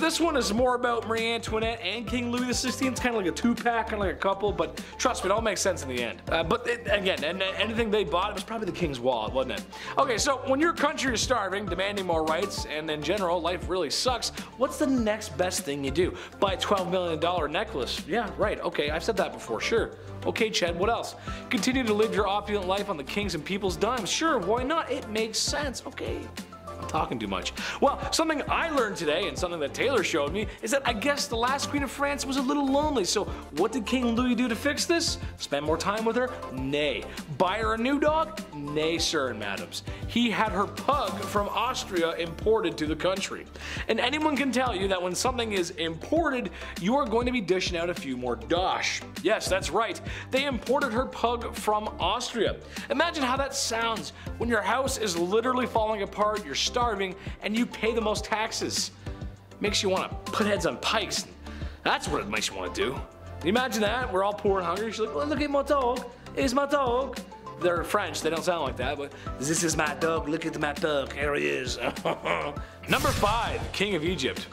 This one is more about Marie Antoinette and King Louis the sixteenth. It's kind of like a two-pack, kind of like a couple, but trust me, it all makes sense in the end. Uh, but it, again, and, and anything they bought, it was probably the king's wallet, wasn't it? Okay, so when your country is starving, demanding more rights, and in general, life really sucks, what's the next best thing you do? Buy a twelve million dollar necklace. Yeah, right, okay, I've said that before, sure. Okay, Chad, what else? Continue to live your opulent life on the king's and people's dimes. Sure, why not? It makes sense, okay. Talking too much. Well, something I learned today and something that Taylor showed me is that I guess the last queen of France was a little lonely. So what did King Louis do to fix this? Spend more time with her? Nay. Buy her a new dog? Nay, sir and madams. He had her pug from Austria imported to the country. And anyone can tell you that when something is imported, you are going to be dishing out a few more dosh. Yes, that's right. They imported her pug from Austria. Imagine how that sounds when your house is literally falling apart, you're starving, and you pay the most taxes. Makes you want to put heads on pikes. That's what it makes you want to do. Can you imagine that? We're all poor and hungry. She's like, well, look at my dog. Here's my dog. They're French, they don't sound like that, but this is my dog, look at my dog, here he is. Number five, King of Egypt.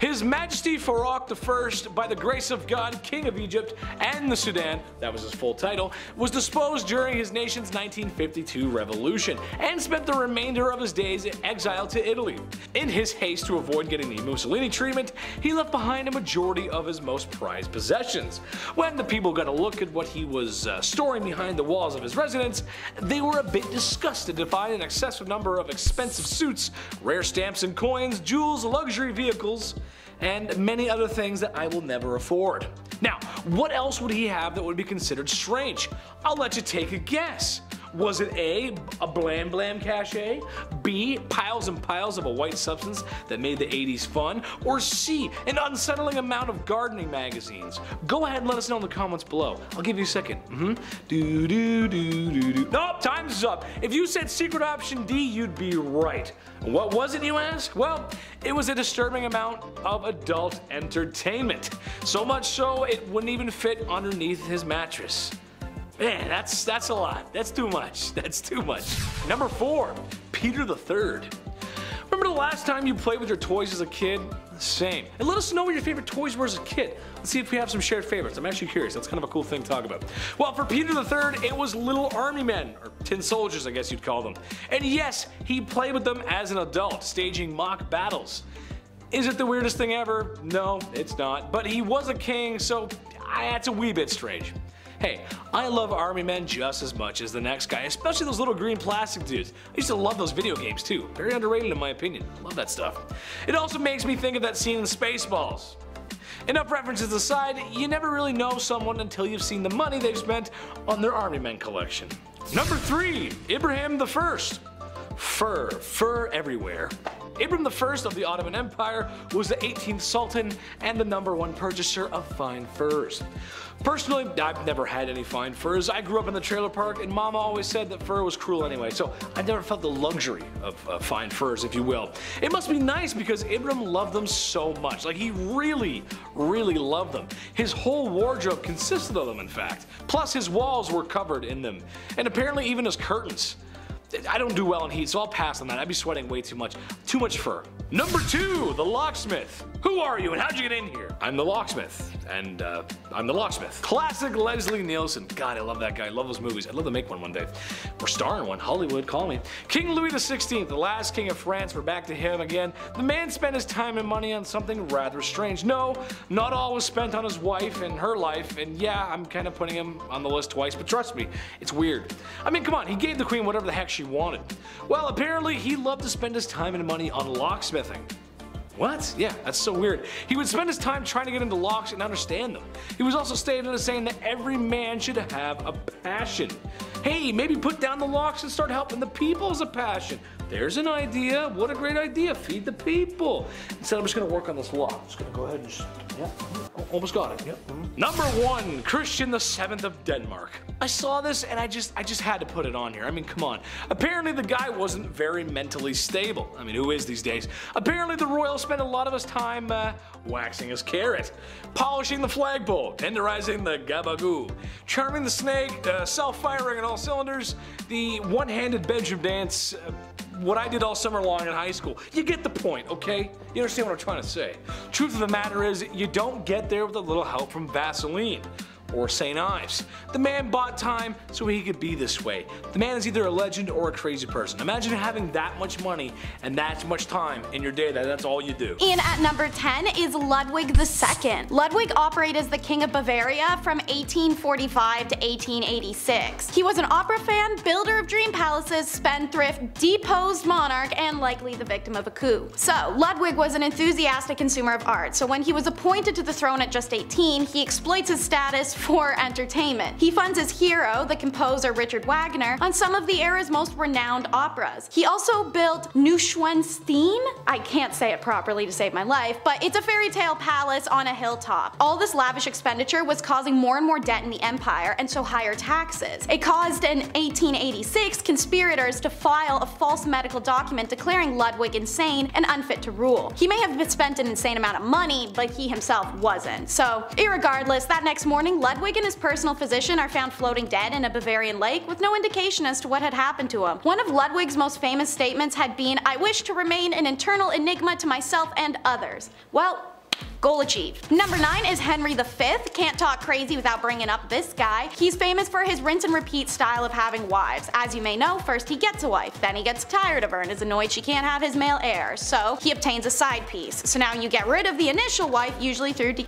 His Majesty Farouk the First, by the grace of God, King of Egypt and the Sudan, that was his full title, was deposed during his nation's nineteen fifty-two revolution and spent the remainder of his days in exile to Italy. In his haste to avoid getting the Mussolini treatment, he left behind a majority of his most prized possessions. When the people got a look at what he was uh, storing behind the walls of his residence, they were a bit disgusted to find an excessive number of expensive suits, rare stamps and coins, jewels, luxury vehicles, and many other things that I will never afford. Now, what else would he have that would be considered strange? I'll let you take a guess. Was it A, a blam blam cachet, B, piles and piles of a white substance that made the eighties fun, or C, an unsettling amount of gardening magazines? Go ahead and let us know in the comments below. I'll give you a second. Mm-hmm. Do, do, do, do, do. Nope, time's up. If you said secret option D, you'd be right. What was it, you ask? Well, it was a disturbing amount of adult entertainment. So much so, it wouldn't even fit underneath his mattress. Man, that's, that's a lot. That's too much. That's too much. Number four, Peter the Third. Remember the last time you played with your toys as a kid? Same. And let us know what your favorite toys were as a kid. Let's see if we have some shared favorites. I'm actually curious. That's kind of a cool thing to talk about. Well, for Peter the Third, it was little army men, or tin soldiers, I guess you'd call them. And yes, he played with them as an adult, staging mock battles. Is it the weirdest thing ever? No, it's not. But he was a king, so that's a wee bit strange. Hey, I love army men just as much as the next guy, especially those little green plastic dudes. I used to love those video games too. Very underrated in my opinion. Love that stuff. It also makes me think of that scene in Spaceballs. Enough references aside, you never really know someone until you've seen the money they've spent on their army men collection. Number three, Ibrahim the First. Fur, fur everywhere. Ibrahim the First of the Ottoman Empire was the eighteenth Sultan and the number one purchaser of fine furs. Personally, I've never had any fine furs. I grew up in the trailer park and Mama always said that fur was cruel anyway, so I never felt the luxury of uh, fine furs, if you will. It must be nice because Ibrahim loved them so much. Like, he really, really loved them. His whole wardrobe consisted of them, in fact. Plus, his walls were covered in them, and apparently even his curtains. I don't do well in heat, so I'll pass on that. I'd be sweating way too much. Too much fur. Number two, the locksmith. Who are you and how'd you get in here? I'm the locksmith. And uh, I'm the locksmith. Classic Leslie Nielsen. God, I love that guy. I love those movies. I'd love to make one one day. Or star in one. Hollywood, call me. King Louis the Sixteenth, the last king of France. We're back to him again. The man spent his time and money on something rather strange. No, not all was spent on his wife and her life. And yeah, I'm kind of putting him on the list twice, but trust me, it's weird. I mean, come on, he gave the queen whatever the heck she wanted. Well, apparently he loved to spend his time and money on locksmithing. What? Yeah, that's so weird. He would spend his time trying to get into locks and understand them. He was also stated as saying that every man should have a passion. Hey, maybe put down the locks and start helping the people as a passion. There's an idea. What a great idea. Feed the people. Instead, I'm just going to work on this lock. I'm just going to go ahead and just, yeah, almost got it. Yep. Mm-hmm. Number one, Christian the Seventh of Denmark. I saw this and I just, I just had to put it on here. I mean, come on. Apparently, the guy wasn't very mentally stable. I mean, who is these days? Apparently, the royal spent a lot of his time uh, waxing his carrot, polishing the flagpole, tenderizing the gabagoo, charming the snake, uh, self-firing on all cylinders, the one-handed bedroom dance, uh, what I did all summer long in high school. You get the point, okay? You understand what I'm trying to say. Truth of the matter is, you don't get there with a little help from Vaseline or Saint Ives. The man bought time so he could be this way. The man is either a legend or a crazy person. Imagine having that much money and that much time in your day that that's all you do. And at number ten is Ludwig the Second. Ludwig operated as the King of Bavaria from eighteen forty-five to eighteen eighty-six. He was an opera fan, builder of dream palaces, spendthrift, deposed monarch, and likely the victim of a coup. So Ludwig was an enthusiastic consumer of art, so when he was appointed to the throne at just eighteen, he exploits his status for entertainment. He funds his hero, the composer Richard Wagner, on some of the era's most renowned operas. He also built Neuschwanstein? I can't say it properly to save my life, but it's a fairy tale palace on a hilltop. All this lavish expenditure was causing more and more debt in the empire, and so higher taxes. It caused, in eighteen eighty-six, conspirators to file a false medical document declaring Ludwig insane and unfit to rule. He may have spent an insane amount of money, but he himself wasn't. So, irregardless, that next morning, Ludwig and his personal physician are found floating dead in a Bavarian lake with no indication as to what had happened to him. One of Ludwig's most famous statements had been, "I wish to remain an internal enigma to myself and others." Well, goal achieved. Number nine is Henry the Fifth. Can't talk crazy without bringing up this guy. He's famous for his rinse and repeat style of having wives. As you may know, first he gets a wife, then he gets tired of her and is annoyed she can't have his male heir, so he obtains a side piece. So now you get rid of the initial wife, usually through de-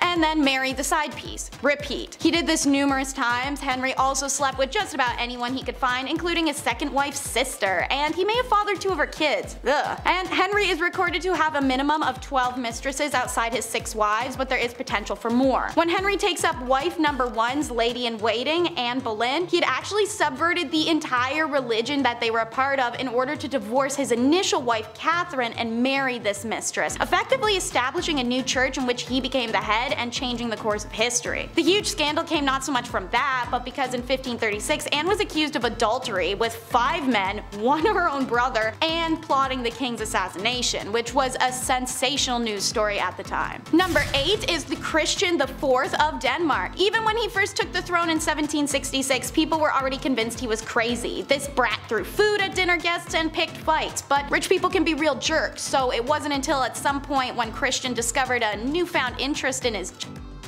and then marry the side piece. Repeat. He did this numerous times. Henry also slept with just about anyone he could find, including his second wife's sister, and he may have fathered two of her kids. Ugh. And Henry is recorded to have a minimum of twelve mistresses outside his six wives, but there is potential for more. When Henry takes up wife number one's lady-in-waiting, Anne Boleyn, he had actually subverted the entire religion that they were a part of in order to divorce his initial wife Catherine and marry this mistress, effectively establishing a new church in which he became the head and changing the course of history. The huge scandal came not so much from that, but because in fifteen thirty-six Anne was accused of adultery with five men, one of her own brother, and plotting the king's assassination, which was a sensational news story at the time. Number eight is the Christian the Fourth of Denmark. Even when he first took the throne in seventeen sixty-six, people were already convinced he was crazy. This brat threw food at dinner guests and picked fights, but rich people can be real jerks, so it wasn't until at some point when Christian discovered a newfound interest in his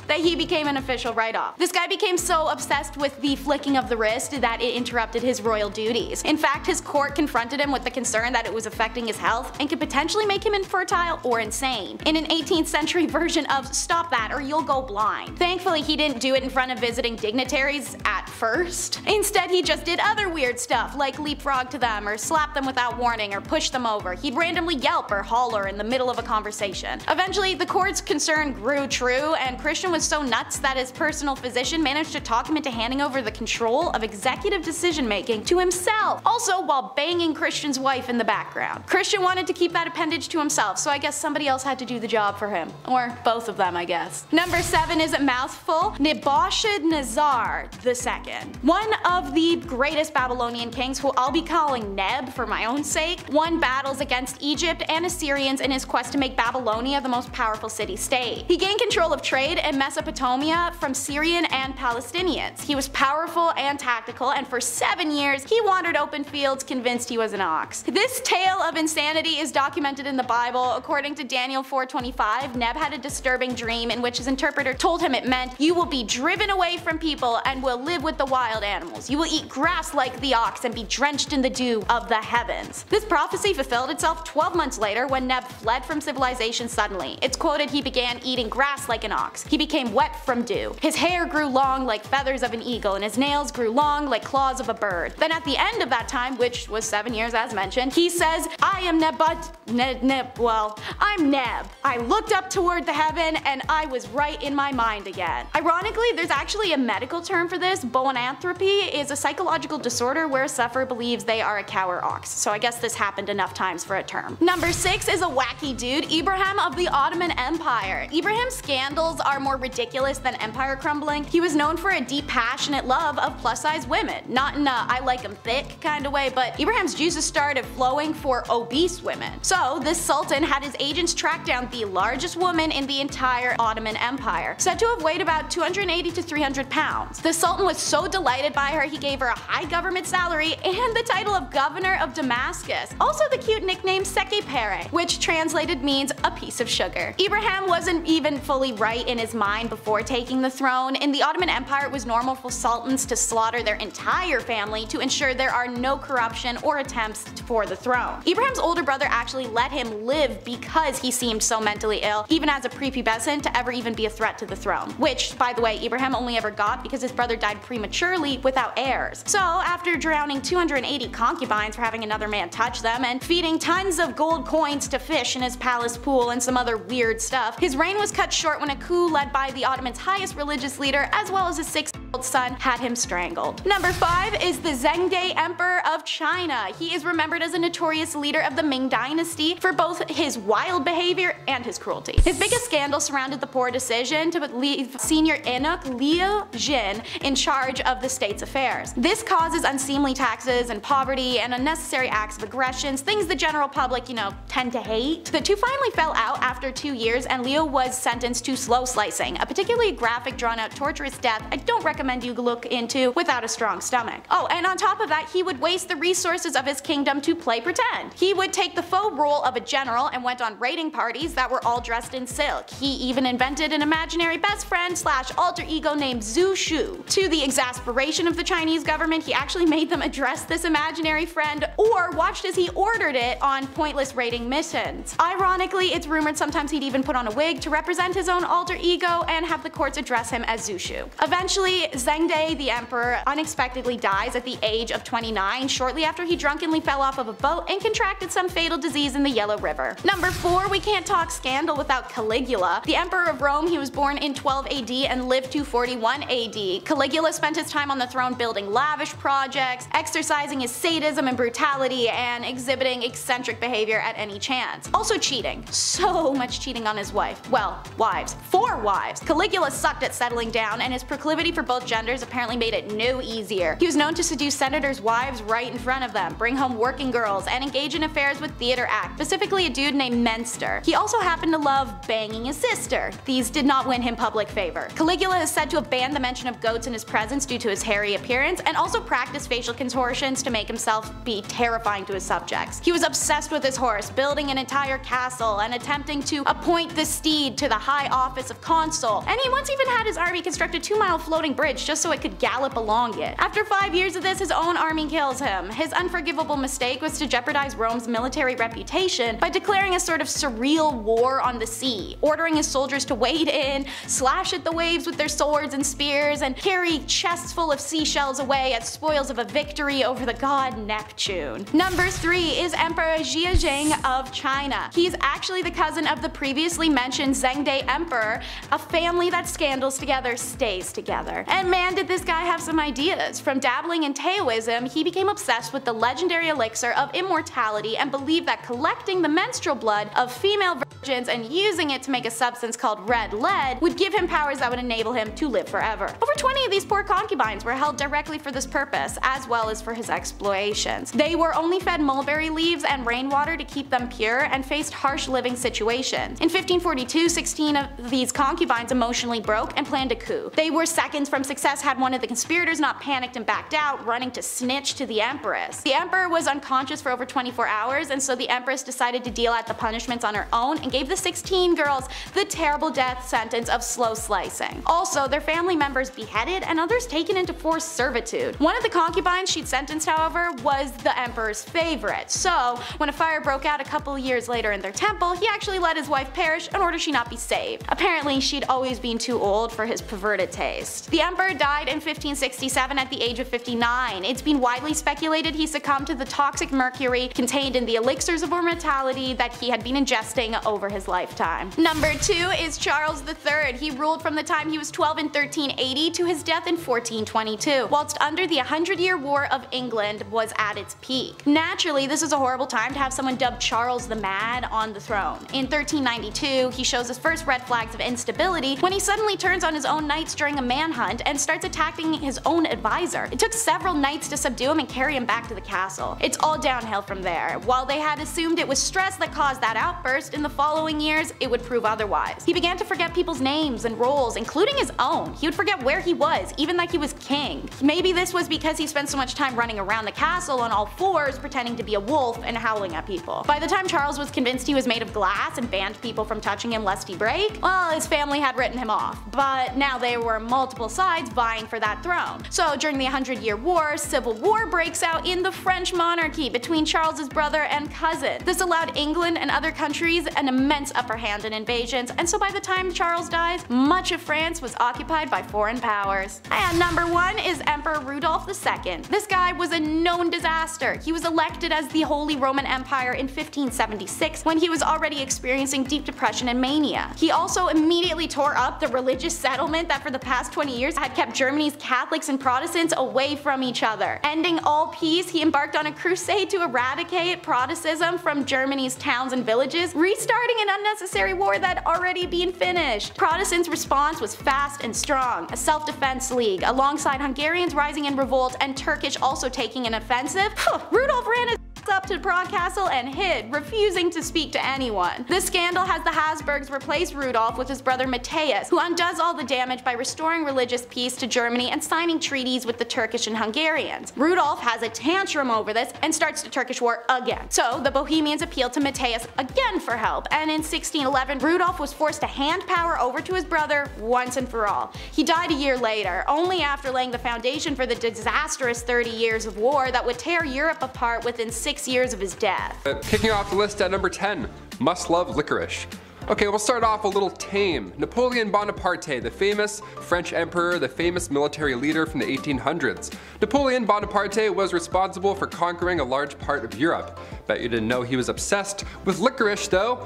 that he became an official write-off. This guy became so obsessed with the flicking of the wrist that it interrupted his royal duties. In fact, his court confronted him with the concern that it was affecting his health and could potentially make him infertile or insane, in an eighteenth century version of "stop that or you'll go blind." Thankfully, he didn't do it in front of visiting dignitaries at first. Instead, he just did other weird stuff, like leapfrog to them or slap them without warning or push them over. He'd randomly yelp or holler in the middle of a conversation. Eventually, the court's concern grew true, and Christian was so nuts that his personal physician managed to talk him into handing over the control of executive decision making to himself, also while banging Christian's wife in the background. Christian wanted to keep that appendage to himself, so I guess somebody else had to do the job for him. Or both of them, I guess. Number seven is a mouthful, Nebuchadnezzar the Second. One of the greatest Babylonian kings, who I'll be calling Neb for my own sake, won battles against Egypt and Assyrians in his quest to make Babylonia the most powerful city-state. He gained control of trade and Mesopotamia from Syrian and Palestinians. He was powerful and tactical, and for seven years he wandered open fields convinced he was an ox. This tale of insanity is documented in the Bible. According to Daniel four twenty-five, Neb had a disturbing dream in which his interpreter told him it meant, "You will be driven away from people and will live with the wild animals. You will eat grass like the ox and be drenched in the dew of the heavens." This prophecy fulfilled itself twelve months later when Neb fled from civilization suddenly. It's quoted he began eating grass like an ox. He became wet from dew. His hair grew long like feathers of an eagle, and his nails grew long like claws of a bird. Then at the end of that time, which was seven years as mentioned, he says, "I am Nebat, ne, ne, well, I'm Neb. I looked up toward the heaven and I was right in my mind again." Ironically, there's actually a medical term for this. Boananthropy is a psychological disorder where a sufferer believes they are a cow or ox. So I guess this happened enough times for a term. Number six is a wacky dude, Ibrahim of the Ottoman Empire. Ibrahim's scandals are more ridiculous than empire crumbling. He was known for a deep passionate love of plus-size women, not in a I like 'em thick kind of way, but Ibrahim's juices started flowing for obese women. So this sultan had his agents track down the largest woman in the entire Ottoman Empire, said to have weighed about two hundred eighty to three hundred pounds. The sultan was so delighted by her he gave her a high government salary and the title of governor of Damascus, also the cute nickname Sekepere, which translated means a piece of sugar. Ibrahim wasn't even fully right in his mind before taking the throne. In the Ottoman Empire, it was normal for sultans to slaughter their entire family to ensure there are no corruption or attempts for the throne. Ibrahim's older brother actually let him live because he seemed so mentally ill, even as a prepubescent, to ever even be a threat to the throne. Which, by the way, Ibrahim only ever got because his brother died prematurely without heirs. So after drowning two hundred eighty concubines for having another man touch them and feeding tons of gold coins to fish in his palace pool and some other weird stuff, his reign was cut short when a coup led by the Ottomans' highest religious leader, as well as his sixth eighteen-year-old son had him strangled. Number five is the Zhengde Emperor of China. He is remembered as a notorious leader of the Ming Dynasty for both his wild behavior and his cruelty. His biggest scandal surrounded the poor decision to leave senior eunuch Liu Jin in charge of the state's affairs. This causes unseemly taxes and poverty and unnecessary acts of aggressions, things the general public, you know, tend to hate. The two finally fell out after two years and Liu was sentenced to slow slicing, a particularly graphic, drawn-out, torturous death I don't recommend you look into without a strong stomach. Oh, and on top of that, he would waste the resources of his kingdom to play pretend. He would take the faux role of a general and went on raiding parties that were all dressed in silk. He even invented an imaginary best friend slash alter ego named Zhu Shu. To the exasperation of the Chinese government, he actually made them address this imaginary friend or watched as he ordered it on pointless raiding missions. Ironically, it's rumored sometimes he'd even put on a wig to represent his own alter ego and have the courts address him as Zhu Shu. Eventually, Zhengde, the emperor, unexpectedly dies at the age of twenty-nine shortly after he drunkenly fell off of a boat and contracted some fatal disease in the Yellow River. Number four, we can't talk scandal without Caligula. The emperor of Rome, he was born in twelve A D and lived to forty-one A D. Caligula spent his time on the throne building lavish projects, exercising his sadism and brutality, and exhibiting eccentric behavior at any chance. Also cheating. So much cheating on his wife. Well, wives. Four wives. Caligula sucked at settling down, and his proclivity for both genders apparently made it no easier. He was known to seduce senators' wives right in front of them, bring home working girls, and engage in affairs with theater acts, specifically a dude named Menster. He also happened to love banging his sister. These did not win him public favor. Caligula is said to have banned the mention of goats in his presence due to his hairy appearance, and also practiced facial contortions to make himself be terrifying to his subjects. He was obsessed with his horse, building an entire castle, and attempting to appoint the steed to the high office of consul, and he once even had his army construct a two-mile floating bridge just so it could gallop along it. After five years of this, his own army kills him. His unforgivable mistake was to jeopardize Rome's military reputation by declaring a sort of surreal war on the sea, ordering his soldiers to wade in, slash at the waves with their swords and spears, and carry chests full of seashells away as spoils of a victory over the god Neptune. Number three is Emperor Jiazheng of China. He's actually the cousin of the previously mentioned Zhengde Emperor. A family that scandals together stays together. And man, did this guy have some ideas. From dabbling in Taoism, he became obsessed with the legendary elixir of immortality and believed that collecting the menstrual blood of female virgins and using it to make a substance called red lead would give him powers that would enable him to live forever. Over twenty of these poor concubines were held directly for this purpose, as well as for his explorations. They were only fed mulberry leaves and rainwater to keep them pure and faced harsh living situations. In fifteen forty-two, sixteen of these concubines emotionally broke and planned a coup. They were seconds from success had one of the conspirators not panicked and backed out, running to snitch to the empress. The emperor was unconscious for over twenty-four hours, and so the empress decided to deal out the punishments on her own and gave the sixteen girls the terrible death sentence of slow slicing. Also, their family members beheaded and others taken into forced servitude. One of the concubines she'd sentenced, however, was the emperor's favorite. So when a fire broke out a couple years later in their temple, he actually let his wife perish in order she not be saved. Apparently, she'd always been too old for his perverted taste. The emperor died in fifteen sixty-seven at the age of fifty-nine. It's been widely speculated he succumbed to the toxic mercury contained in the elixirs of immortality that he had been ingesting over his lifetime. Number two is Charles the third. He ruled from the time he was twelve in thirteen eighty to his death in fourteen twenty-two, whilst under the hundred-year war of England was at its peak. Naturally, this is a horrible time to have someone dubbed Charles the Mad on the throne. In thirteen ninety-two, he shows his first red flags of instability when he suddenly turns on his own knights during a manhunt and starts attacking his own advisor. It took several knights to subdue him and carry him back to the castle. It's all downhill from there. While they had assumed it was stress that caused that outburst, in the following years it would prove otherwise. He began to forget people's names and roles, including his own. He would forget where he was, even like he was king. Maybe this was because he spent so much time running around the castle on all fours, pretending to be a wolf and howling at people. By the time Charles was convinced he was made of glass and banned people from touching him lest he break, well, his family had written him off. But now there were multiple sides vying for that throne. So during the hundred-year war, civil war breaks out in the French monarchy between Charles's brother and cousin. This allowed England and other countries an immense upper hand in invasions, and so by the time Charles dies, much of France was occupied by foreign powers. And number one is Emperor Rudolf the Second. This guy was a known disaster. He was elected as the Holy Roman Empire in fifteen seventy-six when he was already experiencing deep depression and mania. He also immediately tore up the religious settlement that for the past twenty years had kept Germany's Catholics and Protestants away from each other. Ending all peace, he embarked on a crusade to eradicate Protestantism from Germany's towns and villages, restarting an unnecessary war that had already been finished. Protestants' response was fast and strong, a self-defense league, alongside Hungarians rising in revolt and Turkish also taking an offensive. Rudolf ran his up to Prague Castle and hid, refusing to speak to anyone. This scandal has the Habsburgs replace Rudolf with his brother Matthias, who undoes all the damage by restoring religious peace to Germany and signing treaties with the Turkish and Hungarians. Rudolf has a tantrum over this and starts the Turkish war again. So the Bohemians appealed to Matthias again for help, and in sixteen eleven Rudolf was forced to hand power over to his brother once and for all. He died a year later, only after laying the foundation for the disastrous thirty years of war that would tear Europe apart within six years of his death. Uh, kicking off the list at number ten, must love licorice. Okay, we'll start off a little tame. Napoleon Bonaparte, the famous French emperor, the famous military leader from the eighteen hundreds. Napoleon Bonaparte was responsible for conquering a large part of Europe. Bet you didn't know he was obsessed with licorice though.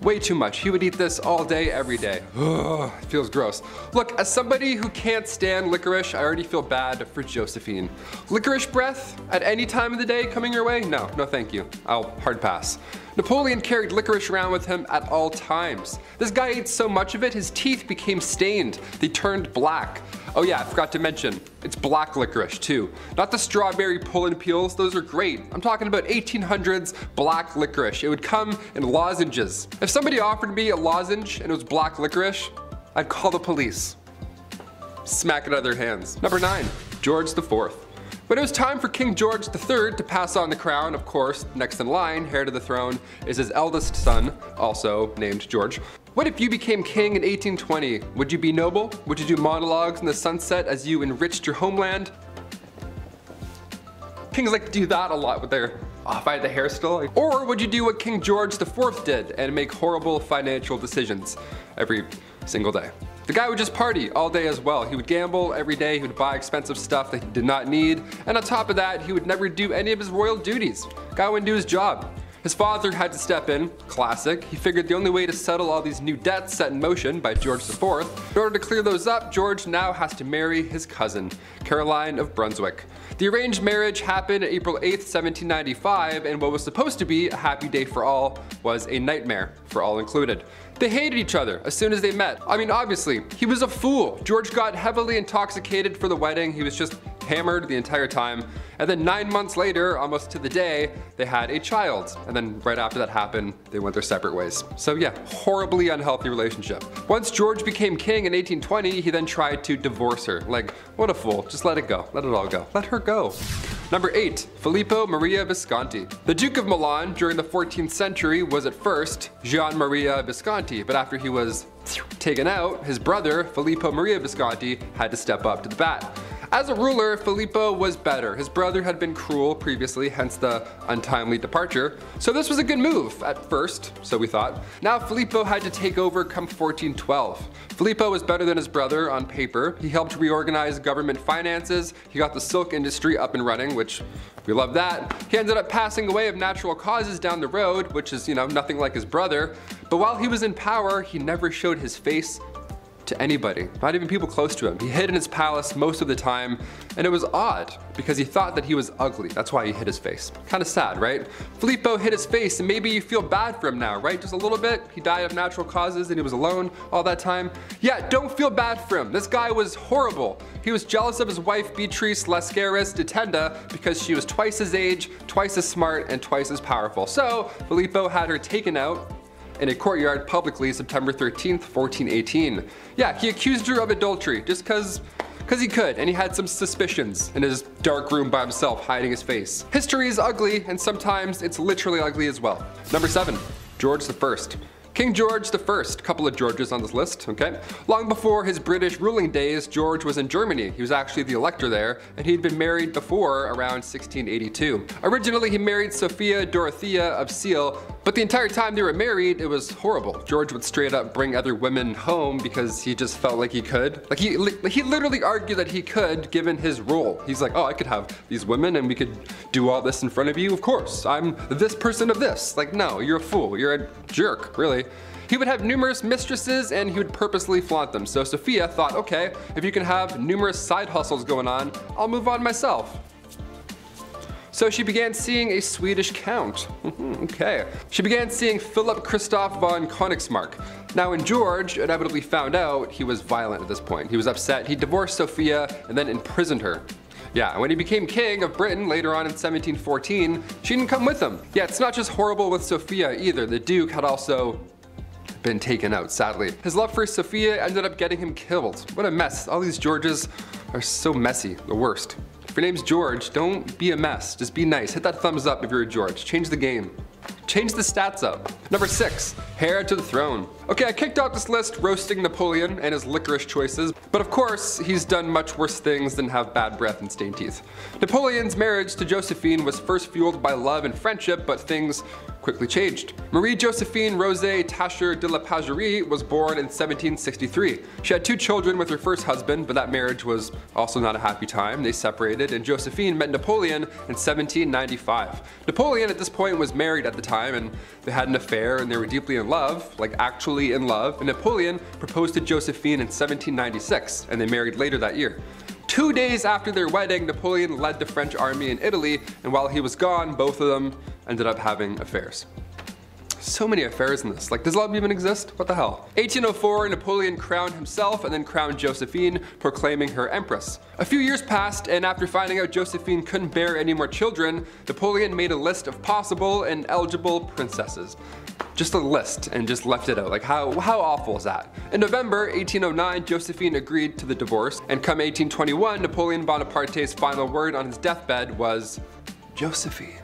Way too much. He would eat this all day, every day. Ugh, it feels gross. Look, as somebody who can't stand licorice, I already feel bad for Josephine. Licorice breath at any time of the day coming your way? No, no thank you. I'll hard pass. Napoleon carried licorice around with him at all times. This guy ate so much of it, his teeth became stained. They turned black. Oh yeah, I forgot to mention, it's black licorice too. Not the strawberry pull and peels, those are great. I'm talking about eighteen hundreds black licorice. It would come in lozenges. If somebody offered me a lozenge and it was black licorice, I'd call the police. Smack it out of their hands. Number nine, George the Fourth. When it was time for King George the Third to pass on the crown, of course, next in line, heir to the throne, is his eldest son, also named George. What if you became king in eighteen twenty? Would you be noble? Would you do monologues in the sunset as you enriched your homeland? Kings like to do that a lot with their off-eyed hair still. Or would you do what King George the Fourth did and make horrible financial decisions every single day? The guy would just party all day as well. He would gamble every day, he would buy expensive stuff that he did not need, and on top of that, he would never do any of his royal duties. Guy wouldn't do his job. His father had to step in, classic. He figured the only way to settle all these new debts set in motion by George the Fourth. In order to clear those up, George now has to marry his cousin, Caroline of Brunswick. The arranged marriage happened April eighth, seventeen ninety-five, and what was supposed to be a happy day for all was a nightmare for all included. They hated each other as soon as they met. I mean, obviously, he was a fool. George got heavily intoxicated for the wedding. He was just hammered the entire time, and then nine months later, almost to the day, they had a child, and then right after that happened, they went their separate ways. So yeah, horribly unhealthy relationship. Once George became king in eighteen twenty, he then tried to divorce her. Like, what a fool, just let it go, let it all go, let her go. Number eight, Filippo Maria Visconti. The Duke of Milan during the fourteenth century was at first Gian Maria Visconti, but after he was taken out, his brother, Filippo Maria Visconti, had to step up to the bat. As a ruler, Filippo was better. His brother had been cruel previously, hence the untimely departure. So this was a good move at first, so we thought. Now Filippo had to take over come fourteen twelve. Filippo was better than his brother on paper. He helped reorganize government finances. He got the silk industry up and running, which we love that. He ended up passing away of natural causes down the road, which is, you know, nothing like his brother. But while he was in power, he never showed his face to anybody, not even people close to him. He hid in his palace most of the time, and it was odd because he thought that he was ugly. That's why he hid his face. Kind of sad, right? Filippo hid his face, and maybe you feel bad for him now, right? Just a little bit. He died of natural causes and he was alone all that time. Yeah, don't feel bad for him. This guy was horrible. He was jealous of his wife Beatrice Lascaris de Tenda because she was twice his age, twice as smart, and twice as powerful. So Filippo had her taken out in a courtyard publicly September thirteenth, fourteen eighteen. Yeah, he accused her of adultery just cause, cause he could, and he had some suspicions in his dark room by himself hiding his face. History is ugly, and sometimes it's literally ugly as well. Number seven, George the First. King George the First, couple of Georges on this list, okay? Long before his British ruling days, George was in Germany. He was actually the elector there, and he'd been married before around sixteen eighty-two. Originally, he married Sophia Dorothea of Celle, But the entire time they were married, it was horrible. George would straight up bring other women home because he just felt like he could. Like he, li he literally argued that he could, given his role. He's like, oh, I could have these women and we could do all this in front of you. Of course, I'm this person of this. Like, no, you're a fool. You're a jerk, really. He would have numerous mistresses and he would purposely flaunt them. So Sophia thought, okay, if you can have numerous side hustles going on, I'll move on myself. So she began seeing a Swedish count. Okay. She began seeing Philip Christoph von Konigsmark. Now when George inevitably found out, he was violent at this point. He was upset. He divorced Sophia and then imprisoned her. Yeah, when he became king of Britain later on in seventeen fourteen, she didn't come with him. Yeah, it's not just horrible with Sophia either. The Duke had also been taken out, sadly. His love for Sophia ended up getting him killed. What a mess. All these Georges are so messy, the worst. If your name's George, don't be a mess. Just be nice. Hit that thumbs up if you're a George. Change the game. Change the stats up. Number six, heir to the throne. Okay, I kicked out this list roasting Napoleon and his licorice choices, but of course, he's done much worse things than have bad breath and stained teeth. Napoleon's marriage to Josephine was first fueled by love and friendship, but things quickly changed. Marie Josephine Rosée Tacher de la Pagerie was born in seventeen sixty-three. She had two children with her first husband, but that marriage was also not a happy time. They separated, and Josephine met Napoleon in seventeen ninety-five. Napoleon at this point was married at the time, and they had an affair, and they were deeply in love, like actually in love, and Napoleon proposed to Josephine in seventeen ninety-six, and they married later that year. Two days after their wedding, Napoleon led the French army in Italy, and while he was gone, both of them ended up having affairs. So many affairs in this. Like, does love even exist? What the hell? eighteen oh four, Napoleon crowned himself and then crowned Josephine, proclaiming her empress. A few years passed, and after finding out Josephine couldn't bear any more children, Napoleon made a list of possible and eligible princesses. Just a list, and just left it out. Like, how, how awful is that? In November eighteen oh nine, Josephine agreed to the divorce, and come eighteen twenty-one, Napoleon Bonaparte's final word on his deathbed was Josephine.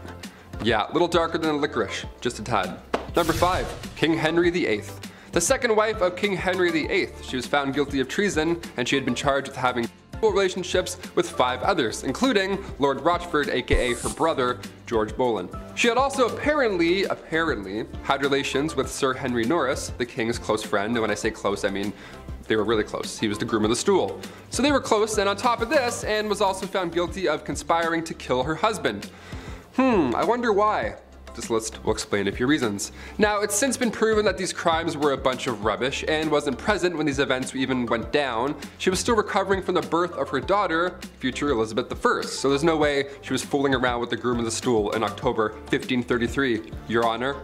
Yeah, a little darker than licorice, just a tad. Number five, King Henry the eighth. The second wife of King Henry the eighth, she was found guilty of treason, and she had been charged with having relationships with five others, including Lord Rochford, aka her brother, George Boleyn. She had also apparently, apparently, had relations with Sir Henry Norris, the king's close friend, and when I say close, I mean they were really close. He was the groom of the stool. So they were close, and on top of this, Anne was also found guilty of conspiring to kill her husband. Hmm, I wonder why. This list will explain a few reasons. Now, it's since been proven that these crimes were a bunch of rubbish. Anne wasn't present when these events even went down. She was still recovering from the birth of her daughter, future Elizabeth the first, so there's no way she was fooling around with the groom of the stool in October fifteen thirty-three, Your Honor.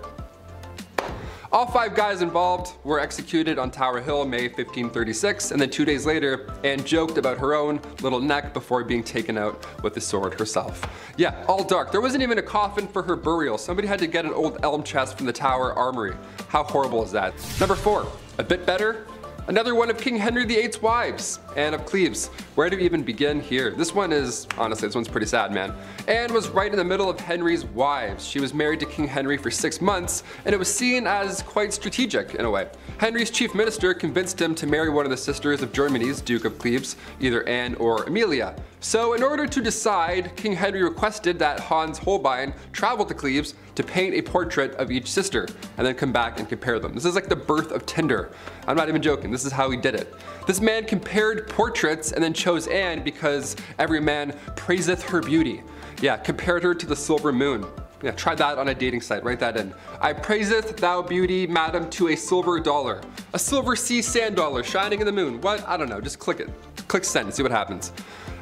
All five guys involved were executed on Tower Hill, May fifteen thirty-six, and then two days later, Anne joked about her own little neck before being taken out with the sword herself. Yeah, all dark. There wasn't even a coffin for her burial. Somebody had to get an old elm chest from the Tower Armory. How horrible is that? Number four, a bit better. Another one of King Henry the eighth's wives, Anne of Cleves. Where do we even begin here? This one is, honestly, this one's pretty sad, man. Anne was right in the middle of Henry's wives. She was married to King Henry for six months, and it was seen as quite strategic in a way. Henry's chief minister convinced him to marry one of the sisters of Germany's Duke of Cleves, either Anne or Amelia. So in order to decide, King Henry requested that Hans Holbein travel to Cleves to paint a portrait of each sister, and then come back and compare them. This is like the birth of Tinder. I'm not even joking, this is how he did it. This man compared portraits and then chose Anne because every man praiseth her beauty. Yeah, compared her to the silver moon. Yeah, try that on a dating site, write that in. I praiseth thou beauty, madam, to a silver dollar. A silver sea sand dollar shining in the moon. What? I don't know, just click it. Click send, see what happens.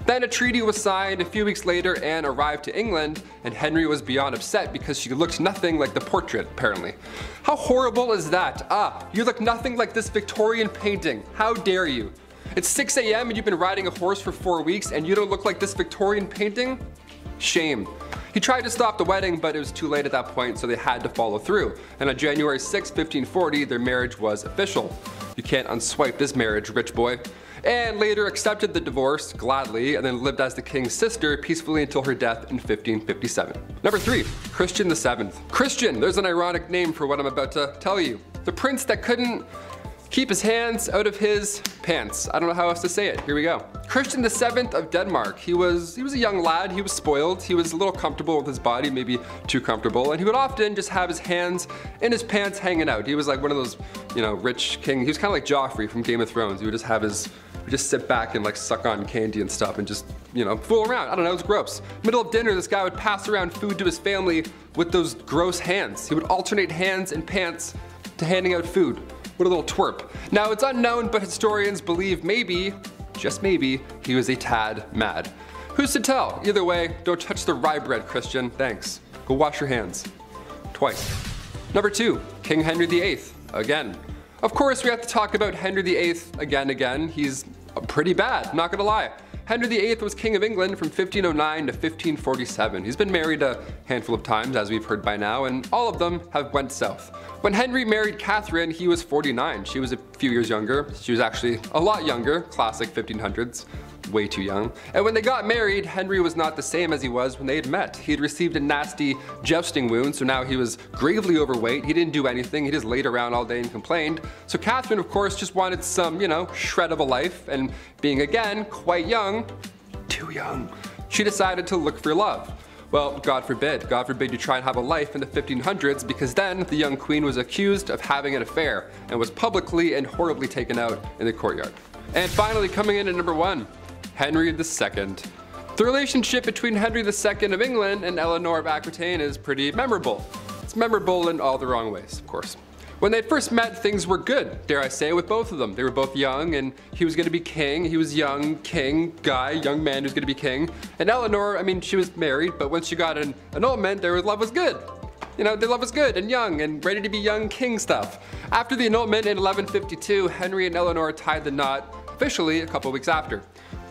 Then a treaty was signed. A few weeks later, Anne arrived to England, and Henry was beyond upset because she looked nothing like the portrait, apparently. How horrible is that? Ah, you look nothing like this Victorian painting. How dare you? It's six A M and you've been riding a horse for four weeks and you don't look like this Victorian painting? Shame. He tried to stop the wedding, but it was too late at that point, so they had to follow through. And on January sixth, fifteen forty, their marriage was official. You can't unswipe this marriage, rich boy. Anne later accepted the divorce gladly and then lived as the king's sister peacefully until her death in fifteen fifty-seven. Number three, Christian the seventh. Christian, there's an ironic name for what I'm about to tell you. The prince that couldn't keep his hands out of his pants. I don't know how else to say it. Here we go. Christian the seventh of Denmark. He was, he was a young lad. He was spoiled. He was a little comfortable with his body, maybe too comfortable. And he would often just have his hands in his pants hanging out. He was like one of those, you know, rich king. He was kind of like Joffrey from Game of Thrones. He would just have his, would just sit back and like suck on candy and stuff and just, you know, fool around. I don't know, it was gross. Middle of dinner, this guy would pass around food to his family with those gross hands. He would alternate hands and pants to handing out food. What a little twerp. Now, it's unknown, but historians believe maybe, just maybe, he was a tad mad. Who's to tell? Either way, don't touch the rye bread, Christian. Thanks. Go wash your hands. Twice. Number two, King Henry the eighth. Again. Of course, we have to talk about Henry the eighth again, again. He's pretty bad, not gonna lie. Henry the eighth was King of England from fifteen oh nine to fifteen forty-seven. He's been married a handful of times, as we've heard by now, and all of them have went south. When Henry married Catherine, he was forty-nine. She was a few years younger. She was actually a lot younger, classic fifteen hundreds, way too young. And when they got married, Henry was not the same as he was when they had met. He had received a nasty jousting wound, so now he was gravely overweight. He didn't do anything. He just laid around all day and complained. So Catherine, of course, just wanted some, you know, shred of a life, and being, again, quite young, too young, she decided to look for love. Well, God forbid, God forbid you try and have a life in the fifteen hundreds, because then the young queen was accused of having an affair and was publicly and horribly taken out in the courtyard. And finally, coming in at number one, Henry the second. The relationship between Henry the second of England and Eleanor of Aquitaine is pretty memorable. It's memorable in all the wrong ways, of course. When they first met, things were good, dare I say, with both of them. They were both young, and he was gonna be king. He was young, king, guy, young man who's gonna be king. And Eleanor, I mean, she was married, but once she got an annulment, their love was good. You know, their love was good and young and ready to be young king stuff. After the annulment in eleven fifty-two, Henry and Eleanor tied the knot officially a couple weeks after.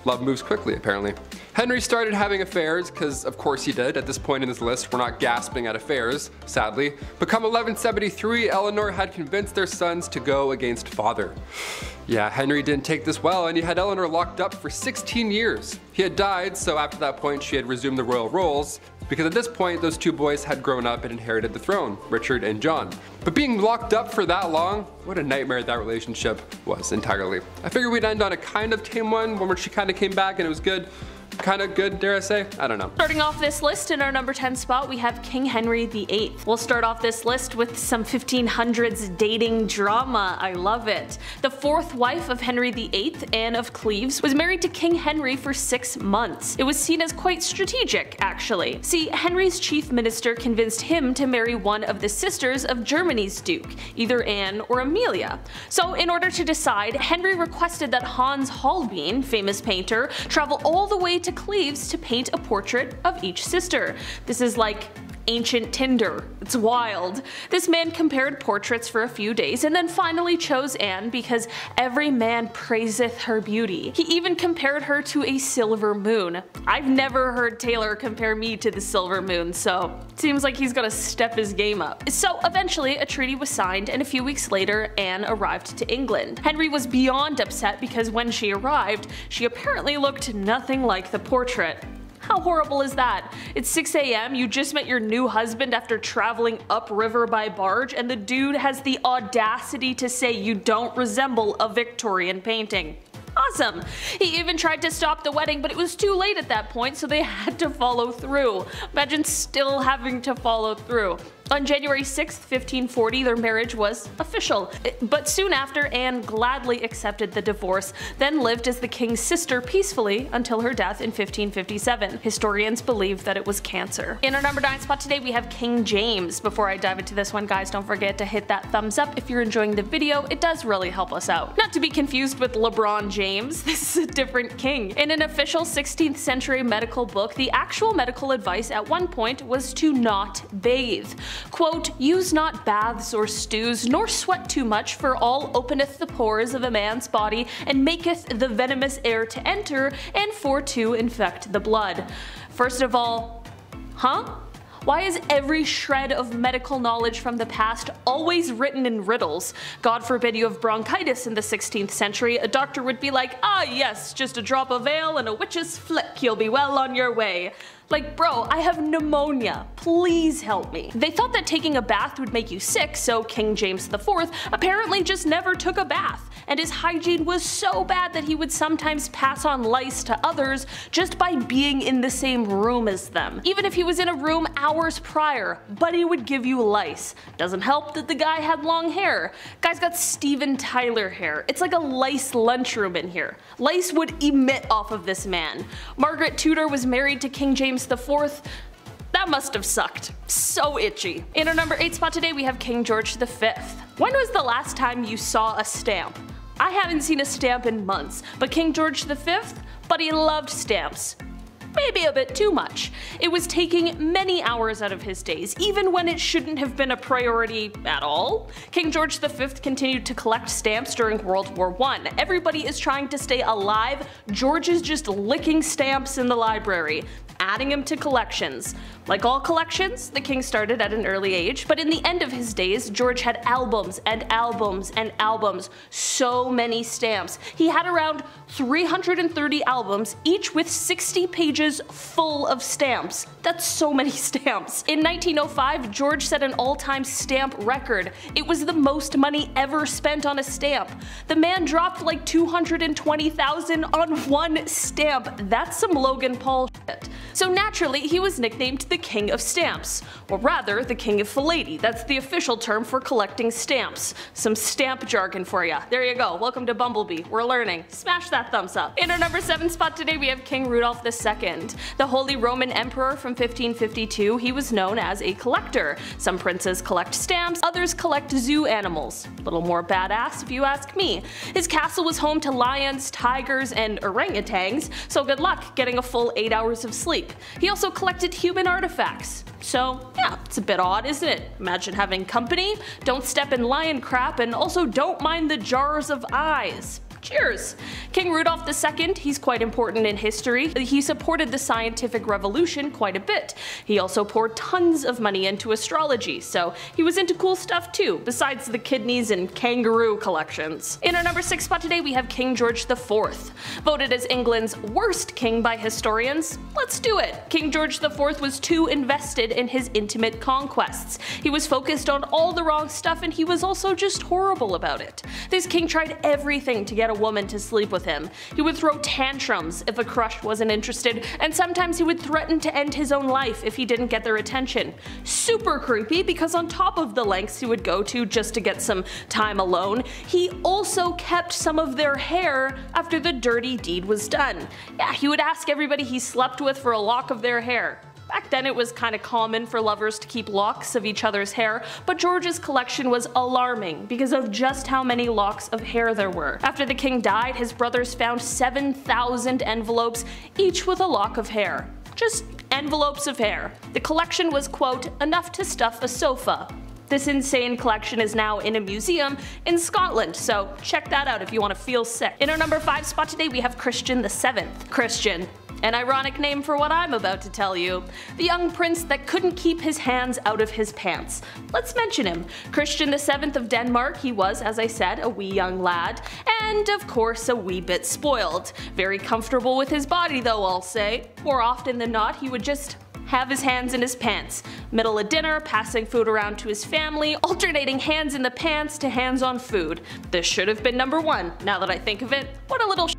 Love moves quickly, apparently. Henry started having affairs, because of course he did. At this point in this list, we're not gasping at affairs, sadly. But come eleven seventy-three, Eleanor had convinced their sons to go against father. Yeah, Henry didn't take this well, and he had Eleanor locked up for sixteen years. He had died, so after that point, she had resumed the royal roles, because at this point, those two boys had grown up and inherited the throne, Richard and John. But being locked up for that long, what a nightmare that relationship was entirely. I figured we'd end on a kind of tame one, one where she kind of came back and it was good. Kind of good, dare I say? I don't know. Starting off this list in our number ten spot, we have King Henry the eighth. We'll start off this list with some fifteen hundreds dating drama. I love it. The fourth wife of Henry the eighth, Anne of Cleves, was married to King Henry for six months. It was seen as quite strategic, actually. See, Henry's chief minister convinced him to marry one of the sisters of Germany's duke, either Anne or Amelia. So in order to decide, Henry requested that Hans Holbein, famous painter, travel all the way to Cleves to paint a portrait of each sister. This is like ancient Tinder. It's wild. This man compared portraits for a few days and then finally chose Anne because every man praiseth her beauty. He even compared her to a silver moon. I've never heard Taylor compare me to the silver moon, so it seems like he's gonna step his game up. So eventually a treaty was signed, and a few weeks later Anne arrived to England. Henry was beyond upset because when she arrived, she apparently looked nothing like the portrait. How horrible is that? It's six A M, you just met your new husband after traveling upriver by barge, and the dude has the audacity to say you don't resemble a Victorian painting. Awesome! He even tried to stop the wedding, but it was too late at that point, so they had to follow through. Imagine still having to follow through. On January sixth, fifteen forty, their marriage was official, but soon after, Anne gladly accepted the divorce, then lived as the king's sister peacefully until her death in fifteen fifty-seven. Historians believe that it was cancer. In our number nine spot today, we have King James. Before I dive into this one, guys, don't forget to hit that thumbs up if you're enjoying the video. It does really help us out. Not to be confused with LeBron James, this is a different king. In an official sixteenth century medical book, the actual medical advice at one point was to not bathe. Quote, use not baths or stews, nor sweat too much, for all openeth the pores of a man's body, and maketh the venomous air to enter, and for to infect the blood. First of all, huh? Why is every shred of medical knowledge from the past always written in riddles? God forbid you have bronchitis in the sixteenth century, a doctor would be like, ah yes, just a drop of ale and a witch's flick, you'll be well on your way. Like, bro, I have pneumonia. Please help me. They thought that taking a bath would make you sick, so King James the fourth apparently just never took a bath, and his hygiene was so bad that he would sometimes pass on lice to others just by being in the same room as them, even if he was in a room hours prior, but he would give you lice. Doesn't help that the guy had long hair. Guy's got Steven Tyler hair. It's like a lice lunchroom in here. Lice would emit off of this man. Margaret Tudor was married to King James the fourth. That must have sucked. So itchy. In our number eight spot today we have King George the fifth. When was the last time you saw a stamp? I haven't seen a stamp in months, but King George the fifth? Buddy loved stamps. Maybe a bit too much. It was taking many hours out of his days, even when it shouldn't have been a priority at all. King George the fifth continued to collect stamps during World War One. Everybody is trying to stay alive, George is just licking stamps in the library, adding them to collections. Like all collections, the king started at an early age, but in the end of his days, George had albums and albums and albums, so many stamps. He had around three hundred thirty albums, each with sixty pages full of stamps. That's so many stamps. In nineteen oh five, George set an all-time stamp record. It was the most money ever spent on a stamp. The man dropped like two hundred twenty thousand dollars on one stamp. That's some Logan Paul shit. So naturally, he was nicknamed the King of Stamps, or rather, the King of Philately. That's the official term for collecting stamps. Some stamp jargon for ya. There you go. Welcome to Bumblebee. We're learning. Smash that thumbs up. In our number seven spot today, we have King Rudolph the second. The Holy Roman Emperor from fifteen fifty-two, he was known as a collector. Some princes collect stamps, others collect zoo animals. A little more badass if you ask me. His castle was home to lions, tigers, and orangutans, so good luck getting a full eight hours of sleep. He also collected human artifacts. So yeah, it's a bit odd, isn't it? Imagine having company, don't step in lion crap, and also don't mind the jars of eyes. Cheers! King Rudolph the second, he's quite important in history. He supported the scientific revolution quite a bit. He also poured tons of money into astrology, so he was into cool stuff too, besides the kidneys and kangaroo collections. In our number six spot today we have King George the fourth. Voted as England's worst king by historians, let's do it! King George the fourth was too invested in his intimate conquests. He was focused on all the wrong stuff and he was also just horrible about it. This king tried everything to get a woman to sleep with him. He would throw tantrums if a crush wasn't interested, and sometimes he would threaten to end his own life if he didn't get their attention. Super creepy, because on top of the lengths he would go to just to get some time alone, he also kept some of their hair after the dirty deed was done. Yeah, he would ask everybody he slept with for a lock of their hair. Back then it was kind of common for lovers to keep locks of each other's hair, but George's collection was alarming because of just how many locks of hair there were. After the king died, his brothers found seven thousand envelopes, each with a lock of hair. Just envelopes of hair. The collection was, quote, enough to stuff a sofa. This insane collection is now in a museum in Scotland, so check that out if you want to feel sick. In our number five spot today we have Christian the seventh. Christian. An ironic name for what I'm about to tell you. The young prince that couldn't keep his hands out of his pants. Let's mention him. Christian the seventh of Denmark, he was, as I said, a wee young lad, and of course a wee bit spoiled. Very comfortable with his body though, I'll say. More often than not, he would just have his hands in his pants. Middle of dinner, passing food around to his family, alternating hands in the pants to hands on food. This should have been number one, now that I think of it. What a little sh**.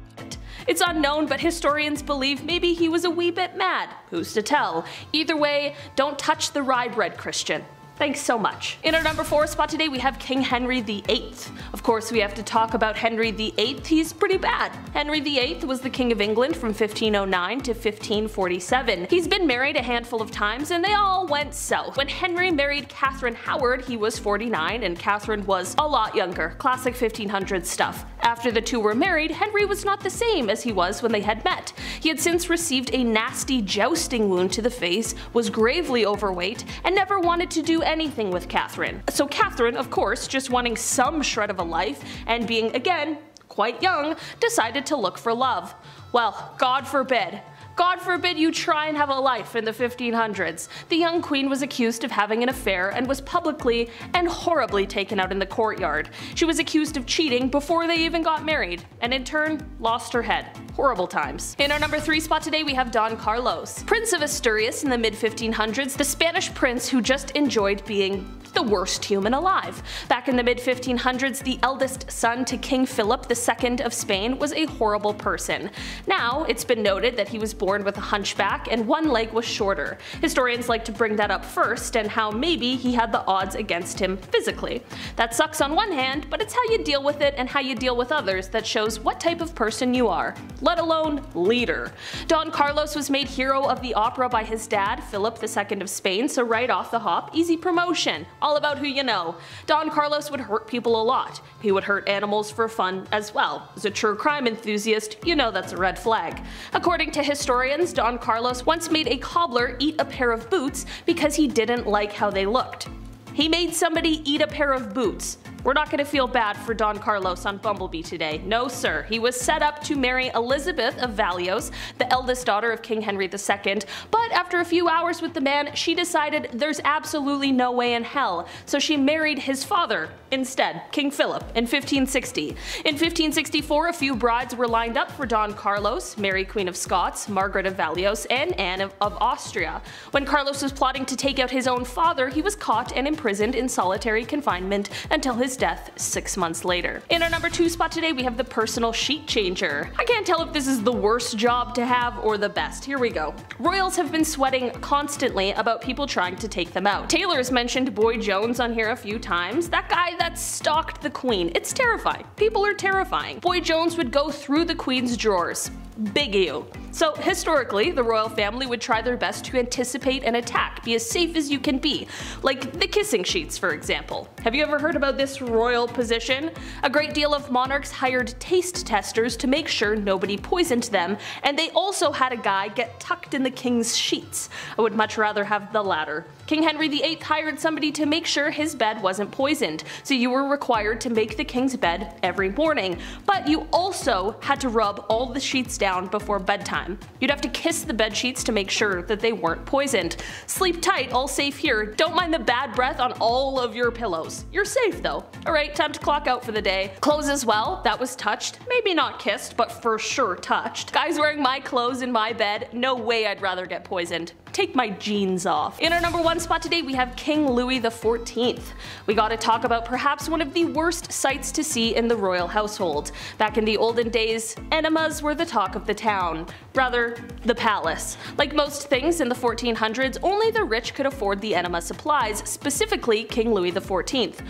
It's unknown, but historians believe maybe he was a wee bit mad. Who's to tell? Either way, don't touch the rye bread, Christian. Thanks so much. In our number four spot today we have King Henry the eighth. Of course we have to talk about Henry the eighth, he's pretty bad. Henry the eighth was the King of England from fifteen oh nine to fifteen forty-seven. He's been married a handful of times and they all went south. When Henry married Catherine Howard he was forty-nine and Catherine was a lot younger, classic fifteen hundreds stuff. After the two were married, Henry was not the same as he was when they had met. He had since received a nasty jousting wound to the face, was gravely overweight, and never wanted to do anything anything with Catherine. So Catherine, of course, just wanting some shred of a life and being, again, quite young, decided to look for love. Well, God forbid. God forbid you try and have a life in the fifteen hundreds. The young queen was accused of having an affair and was publicly and horribly taken out in the courtyard. She was accused of cheating before they even got married, and in turn lost her head. horrible times. In our number three spot today we have Don Carlos. Prince of Asturias in the mid fifteen hundreds, the Spanish prince who just enjoyed being the worst human alive. Back in the mid fifteen hundreds, the eldest son to King Philip the Second of Spain was a horrible person. Now, it's been noted that he was born with a hunchback and one leg was shorter. Historians like to bring that up first and how maybe he had the odds against him physically. That sucks on one hand, but it's how you deal with it and how you deal with others that shows what type of person you are, let alone leader. Don Carlos was made hero of the opera by his dad, Philip the Second of Spain, so right off the hop, easy promotion. All about who you know. Don Carlos would hurt people a lot. He would hurt animals for fun as well. As a true crime enthusiast, you know that's a red flag. According to historians, Don Carlos once made a cobbler eat a pair of boots because he didn't like how they looked. He made somebody eat a pair of boots. We're not gonna feel bad for Don Carlos on Bumblebee today. No sir, he was set up to marry Elizabeth of Valois, the eldest daughter of King Henry the Second, but after a few hours with the man, she decided there's absolutely no way in hell, so she married his father instead, King Philip, in fifteen sixty. In fifteen sixty-four, a few brides were lined up for Don Carlos: Mary, Queen of Scots, Margaret of Valois, and Anne of, of Austria. When Carlos was plotting to take out his own father, he was caught and imprisoned in solitary confinement until his death six months later. In our number two spot today we have the personal sheet changer. I can't tell if this is the worst job to have or the best. Here we go. Royals have been sweating constantly about people trying to take them out. Taylor's mentioned Boy Jones on here a few times. That guy that stalked the Queen. It's terrifying. People are terrifying. Boy Jones would go through the Queen's drawers. Big ew. So historically, the royal family would try their best to anticipate an attack, be as safe as you can be, like the kissing sheets for example. Have you ever heard about this royal position? A great deal of monarchs hired taste testers to make sure nobody poisoned them, and they also had a guy get tucked in the king's sheets. I would much rather have the latter. King Henry the Eighth hired somebody to make sure his bed wasn't poisoned, so you were required to make the king's bed every morning, but you also had to rub all the sheets down before bedtime. You'd have to kiss the bedsheets to make sure that they weren't poisoned. Sleep tight, all safe here. Don't mind the bad breath on all of your pillows. You're safe though. Alright, time to clock out for the day. Clothes as well, that was touched. Maybe not kissed, but for sure touched. Guys wearing my clothes in my bed, no way I'd rather get poisoned. Take my jeans off. In our number one spot today we have King Louis the Fourteenth. We gotta talk about perhaps one of the worst sights to see in the royal household. Back in the olden days, enemas were the talk of the town. Rather, the palace. Like most things in the fourteen hundreds, only the rich could afford the enema supplies, specifically King Louis the Fourteenth.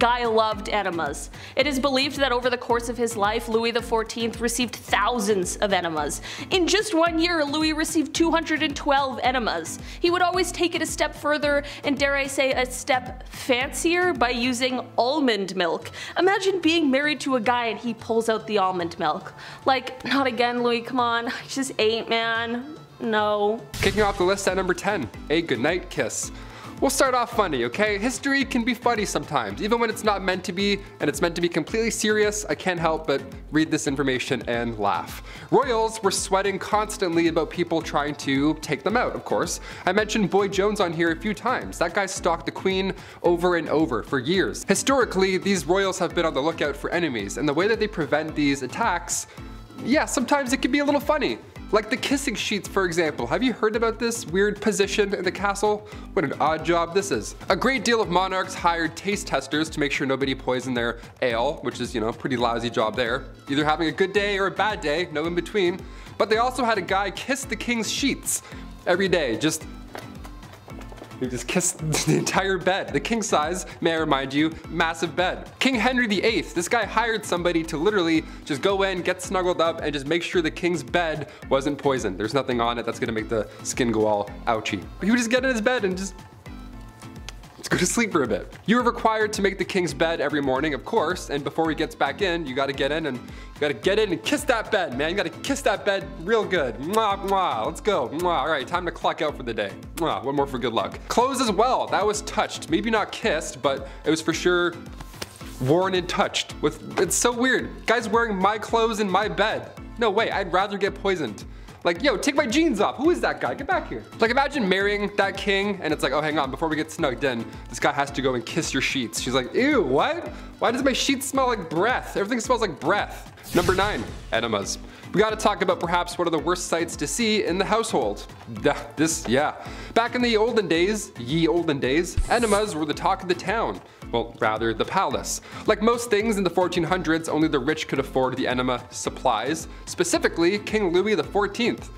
Guy loved enemas. It is believed that over the course of his life, Louis the Fourteenth received thousands of enemas. In just one year, Louis received two hundred twelve enemas. He would always take it a step further, and dare I say a step fancier, by using almond milk. Imagine being married to a guy and he pulls out the almond milk. Like, not again, Louis, come on, I just ate, man. No. Kicking off the list at number ten, a goodnight kiss. We'll start off funny, okay? History can be funny sometimes, even when it's not meant to be, and it's meant to be completely serious. I can't help but read this information and laugh. Royals were sweating constantly about people trying to take them out, of course. I mentioned Boy Jones on here a few times. That guy stalked the Queen over and over for years. Historically, these royals have been on the lookout for enemies, and the way that they prevent these attacks, yeah, sometimes it can be a little funny. Like the kissing sheets, for example. Have you heard about this weird position in the castle? What an odd job this is. A great deal of monarchs hired taste testers to make sure nobody poisoned their ale, which is, you know, pretty lousy job there. Either having a good day or a bad day, no in between. But they also had a guy kiss the king's sheets every day, just He just kissed the entire bed. The king size, may I remind you, massive bed. King Henry the Eighth, this guy hired somebody to literally just go in, get snuggled up, and just make sure the king's bed wasn't poisoned. There's nothing on it that's gonna make the skin go all ouchy. But he would just get in his bed and just go to sleep for a bit. You are required to make the king's bed every morning, of course, and before he gets back in, you gotta get in and you gotta get in and kiss that bed, man. You gotta kiss that bed real good. Mwah, mwah, let's go. Mwah. All right, time to clock out for the day. Mwah, one more for good luck. Clothes as well, that was touched. Maybe not kissed, but it was for sure worn and touched. With, it's so weird. Guys wearing my clothes in my bed. No way, I'd rather get poisoned. Like, yo, take my jeans off. Who is that guy? Get back here. Like, imagine marrying that king, and it's like, oh, hang on, before we get snugged in, this guy has to go and kiss your sheets. She's like, ew, what? Why does my sheets smell like breath? Everything smells like breath. Number nine, enemas. We gotta talk about perhaps one of the worst sights to see in the household. This, yeah. Back in the olden days, ye olden days, enemas were the talk of the town. Well, rather, the palace. Like most things in the fourteen hundreds, only the rich could afford the enema supplies, specifically King Louis the fourteenth.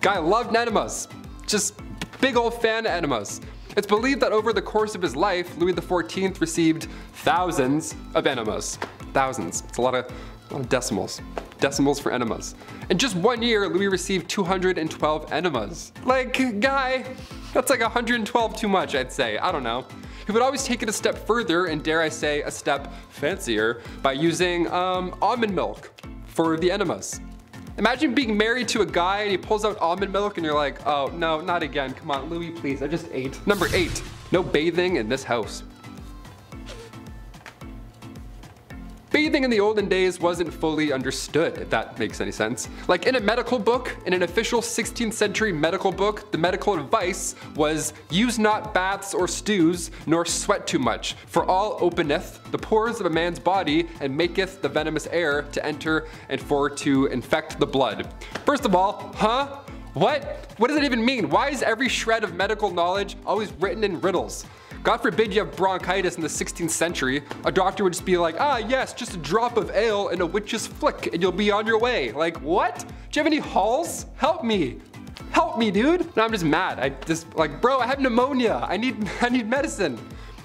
Guy loved enemas. Just big old fan of enemas. It's believed that over the course of his life, Louis the fourteenth received thousands of enemas. Thousands. It's a lot of, a lot of decimals. Decimals for enemas. In just one year, Louis received two hundred twelve enemas. Like, guy, that's like one hundred twelve too much, I'd say. I don't know. He would always take it a step further, and dare I say, a step fancier, by using um, almond milk for the enemas. Imagine being married to a guy and he pulls out almond milk and you're like, oh no, not again. Come on, Louis, please, I just ate. Number eight, no bathing in this house. Bathing in the olden days wasn't fully understood, if that makes any sense. Like in a medical book, in an official sixteenth century medical book, the medical advice was use not baths or stews, nor sweat too much, for all openeth the pores of a man's body and maketh the venomous air to enter and for to infect the blood. First of all, huh? What? What does it even mean? Why is every shred of medical knowledge always written in riddles? God forbid you have bronchitis in the sixteenth century. A doctor would just be like, ah, yes, just a drop of ale and a witch's flick and you'll be on your way. Like, what? Do you have any halls? Help me. Help me, dude. No, I'm just mad. I just, like, bro, I have pneumonia. I need, I need medicine.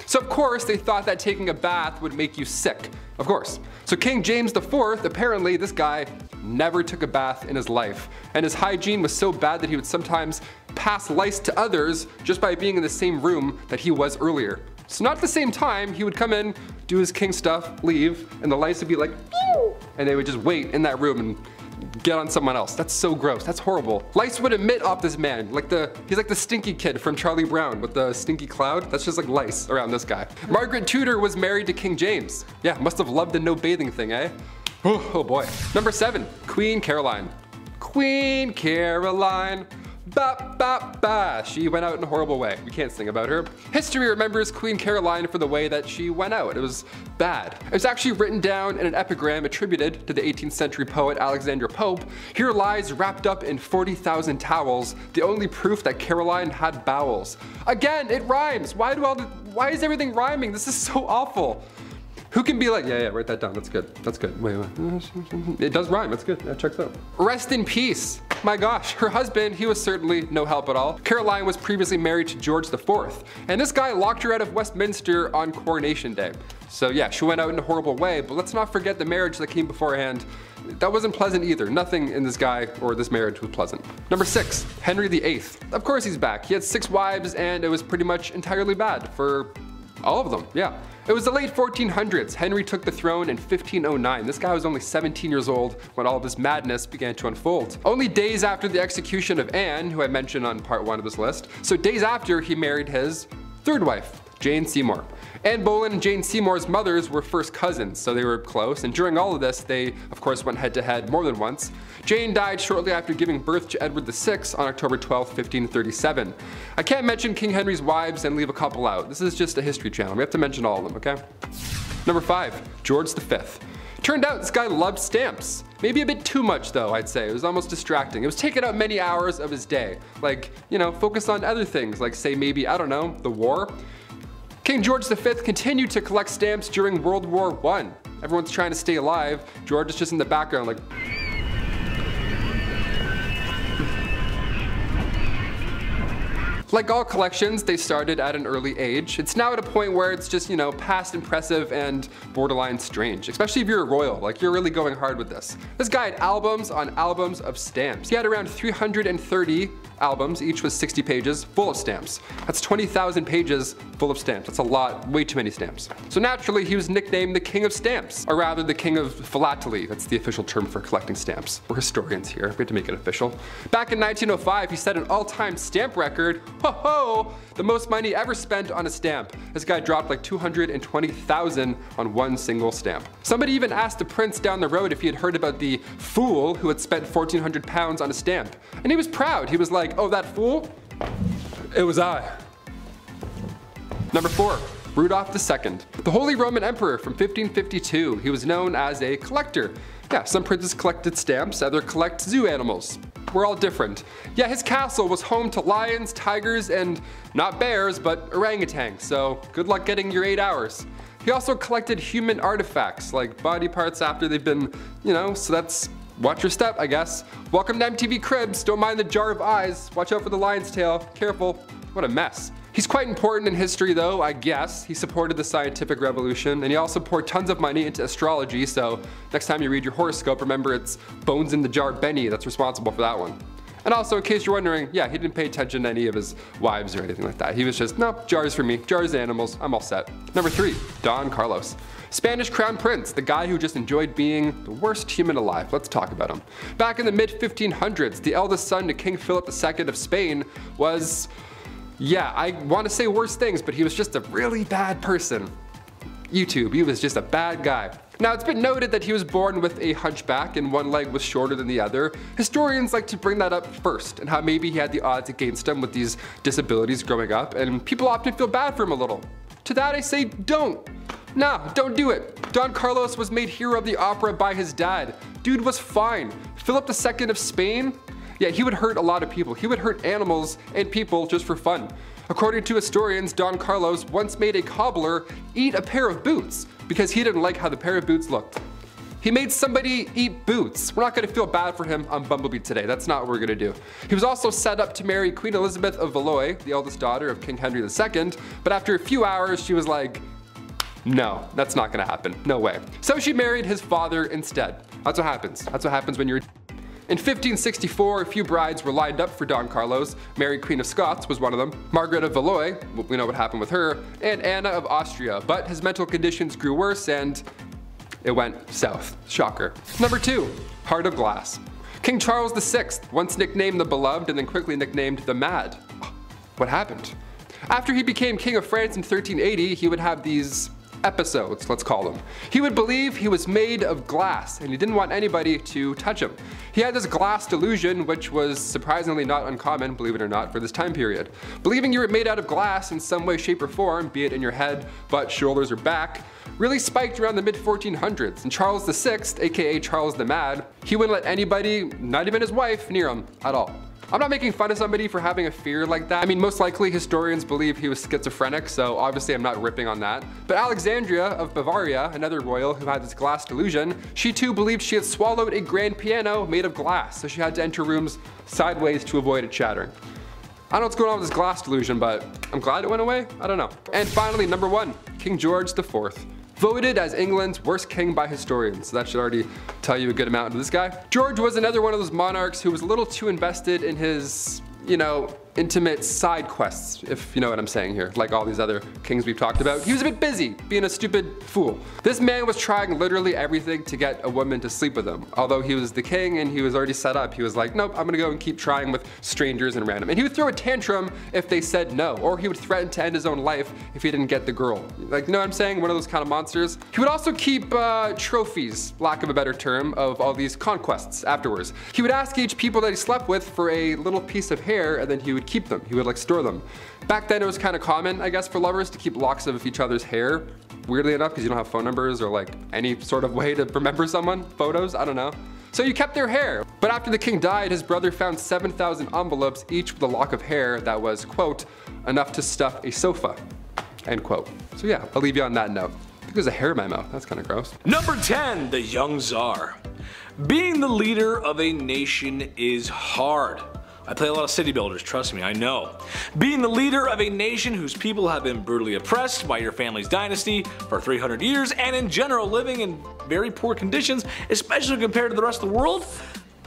So of course, they thought that taking a bath would make you sick. Of course. So King James the fourth, apparently this guy never took a bath in his life. And his hygiene was so bad that he would sometimes pass lice to others just by being in the same room that he was earlier. So not at the same time, he would come in, do his king stuff, leave, and the lice would be like, pew! And they would just wait in that room and get on someone else. That's so gross, that's horrible. Lice would emit off this man, like the, he's like the stinky kid from Charlie Brown with the stinky cloud. That's just like lice around this guy. Margaret Tudor was married to King James. Yeah, must have loved the no bathing thing, eh? Oh, oh boy. Number seven, Queen Caroline. Queen Caroline. Ba, ba, ba. She went out in a horrible way. We can't sing about her. History remembers Queen Caroline for the way that she went out. It was bad. It was actually written down in an epigram attributed to the eighteenth century poet Alexander Pope. Here lies wrapped up in forty thousand towels, the only proof that Caroline had bowels. Again, it rhymes. Why do all the, why is everything rhyming? This is so awful. Who can be like, yeah, yeah, write that down, that's good, that's good. Wait, wait, it does rhyme, that's good, that checks out. Rest in peace. My gosh, her husband, he was certainly no help at all. Caroline was previously married to George the fourth, and this guy locked her out of Westminster on coronation day. So yeah, she went out in a horrible way, but let's not forget the marriage that came beforehand. That wasn't pleasant either. Nothing in this guy or this marriage was pleasant. Number six, Henry the eighth. Of course he's back. He had six wives and it was pretty much entirely bad for all of them, yeah. It was the late fourteen hundreds. Henry took the throne in fifteen oh nine. This guy was only seventeen years old when all of this madness began to unfold. Only days after the execution of Anne, who I mentioned on part one of this list, so days after he married his third wife, Jane Seymour. Anne Boleyn and Jane Seymour's mothers were first cousins, so they were close, and during all of this, they, of course, went head-to-head more than once. Jane died shortly after giving birth to Edward the sixth on October twelfth, fifteen thirty-seven. I can't mention King Henry's wives and leave a couple out. This is just a history channel. We have to mention all of them, okay? Number five, George the fifth. Turned out this guy loved stamps. Maybe a bit too much though, I'd say. It was almost distracting. It was taking out many hours of his day. Like, you know, focus on other things, like say maybe, I don't know, the war. King George the fifth continued to collect stamps during World War One. Everyone's trying to stay alive. George is just in the background like... Like all collections, they started at an early age. It's now at a point where it's just, you know, past impressive and borderline strange, especially if you're a royal, like you're really going hard with this. This guy had albums on albums of stamps. He had around three hundred thirty albums, each was sixty pages full of stamps. That's twenty thousand pages full of stamps. That's a lot, way too many stamps. So naturally, he was nicknamed the King of Stamps, or rather the King of Philately. That's the official term for collecting stamps. We're historians here, we have to make it official. Back in nineteen oh five, he set an all-time stamp record, ho ho, the most money ever spent on a stamp. This guy dropped like two hundred twenty thousand on one single stamp. Somebody even asked the prince down the road if he had heard about the fool who had spent fourteen hundred pounds on a stamp. And he was proud. He was like, oh, that fool? It was I. Number four, Rudolph the Second. The Holy Roman Emperor from fifteen fifty-two, he was known as a collector. Yeah, some princes collected stamps, others collect zoo animals. We're all different. Yeah, his castle was home to lions, tigers, and not bears, but orangutans, so good luck getting your eight hours. He also collected human artifacts, like body parts after they've been, you know, so that's watch your step, I guess. Welcome to M T V Cribs, don't mind the jar of eyes, watch out for the lion's tail, careful, what a mess. He's quite important in history though, I guess. He supported the scientific revolution, and he also poured tons of money into astrology, so next time you read your horoscope, remember it's Bones in the Jar Benny that's responsible for that one. And also, in case you're wondering, yeah, he didn't pay attention to any of his wives or anything like that. He was just, nope, jars for me, jars animals, I'm all set. Number three, Don Carlos. Spanish crown prince, the guy who just enjoyed being the worst human alive. Let's talk about him. Back in the mid fifteen hundreds, the eldest son to King Philip the Second of Spain was, yeah, I want to say worse things, but he was just a really bad person. YouTube, he was just a bad guy. Now, it's been noted that he was born with a hunchback and one leg was shorter than the other. Historians like to bring that up first, and how maybe he had the odds against him with these disabilities growing up, and people often feel bad for him a little. To that I say, don't. Nah, don't do it. Don Carlos was made hero of the opera by his dad. Dude was fine. Philip the Second of Spain? Yeah, he would hurt a lot of people. He would hurt animals and people just for fun. According to historians, Don Carlos once made a cobbler eat a pair of boots because he didn't like how the pair of boots looked. He made somebody eat boots. We're not gonna feel bad for him on Bumblebee today. That's not what we're gonna do. He was also set up to marry Queen Elizabeth of Valois, the eldest daughter of King Henry the Second, but after a few hours, she was like, no, that's not gonna happen, no way. So she married his father instead. That's what happens. That's what happens when you're... In fifteen sixty-four, a few brides were lined up for Don Carlos. Mary, Queen of Scots, was one of them. Margaret of Valois, we know what happened with her, and Anna of Austria, but his mental conditions grew worse and it went south. Shocker. Number two, Heart of Glass. King Charles the Sixth, once nicknamed the Beloved and then quickly nicknamed the Mad. What happened? After he became King of France in thirteen eighty, he would have these episodes, let's call them. He would believe he was made of glass and he didn't want anybody to touch him. He had this glass delusion, which was surprisingly not uncommon, believe it or not, for this time period. Believing you were made out of glass in some way, shape, or form, be it in your head, butt, shoulders, or back, really spiked around the mid fourteen hundreds, and Charles the Sixth, aka Charles the Mad, he wouldn't let anybody, not even his wife, near him at all. I'm not making fun of somebody for having a fear like that. I mean, most likely historians believe he was schizophrenic, so obviously I'm not ripping on that. But Alexandria of Bavaria, another royal who had this glass delusion, she too believed she had swallowed a grand piano made of glass, so she had to enter rooms sideways to avoid it shattering. I don't know what's going on with this glass delusion, but I'm glad it went away, I don't know. And finally, number one, King George the Fourth. Voted as England's worst king by historians. So that should already tell you a good amount of this guy. George was another one of those monarchs who was a little too invested in his, you know, intimate side quests, if you know what I'm saying here, like all these other kings we've talked about. He was a bit busy being a stupid fool. This man was trying literally everything to get a woman to sleep with him. Although he was the king and he was already set up, he was like, nope, I'm gonna go and keep trying with strangers and random. And he would throw a tantrum if they said no, or he would threaten to end his own life if he didn't get the girl. Like, you know what I'm saying? One of those kind of monsters. He would also keep uh, trophies, lack of a better term, of all these conquests afterwards. He would ask each people that he slept with for a little piece of hair, and then he would keep them. He would like store them. Back then it was kind of common, I guess, for lovers to keep locks of each other's hair. Weirdly enough, because you don't have phone numbers or like any sort of way to remember someone. Photos, I don't know. So you kept their hair. But after the king died, his brother found seven thousand envelopes, each with a lock of hair that was, quote, enough to stuff a sofa, end quote. So yeah, I'll leave you on that note. I think there's a hair in my mouth. That's kind of gross. Number ten, the young czar. Being the leader of a nation is hard. I play a lot of city builders, trust me, I know. Being the leader of a nation whose people have been brutally oppressed by your family's dynasty for three hundred years and in general living in very poor conditions, especially compared to the rest of the world,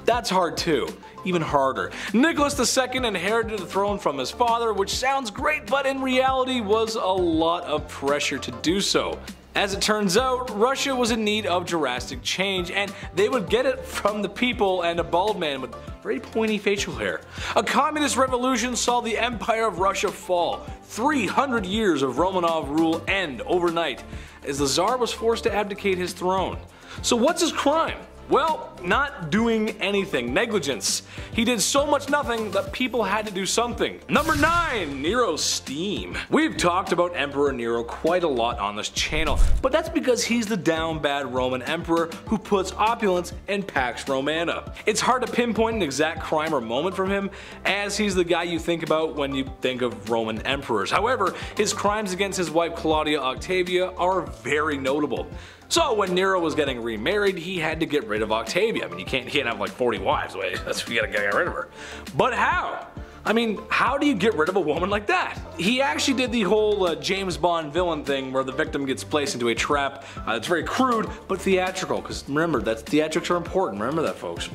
That's hard too. Even harder. Nicholas the Second inherited the throne from his father, which sounds great, but in reality was a lot of pressure to do so. As it turns out, Russia was in need of drastic change, and they would get it from the people and a bald man with very pointy facial hair. A communist revolution saw the Empire of Russia fall. three hundred years of Romanov rule end overnight, as the Tsar was forced to abdicate his throne. So what's his crime? Well, not doing anything. Negligence. He did so much nothing that people had to do something. Number nine. Nero Steam. We've talked about Emperor Nero quite a lot on this channel, but that's because he's the down bad Roman emperor who puts opulence in Pax Romana. It's hard to pinpoint an exact crime or moment from him, as he's the guy you think about when you think of Roman emperors. However, his crimes against his wife Claudia Octavia are very notable. So when Nero was getting remarried, he had to get rid of Octavia. I mean, you can't, you can't have like forty wives, right? That's, you gotta get rid of her. But how? I mean, how do you get rid of a woman like that? He actually did the whole uh, James Bond villain thing where the victim gets placed into a trap. Uh, it's very crude, but theatrical, because remember, that's, theatrics are important. Remember that, folks.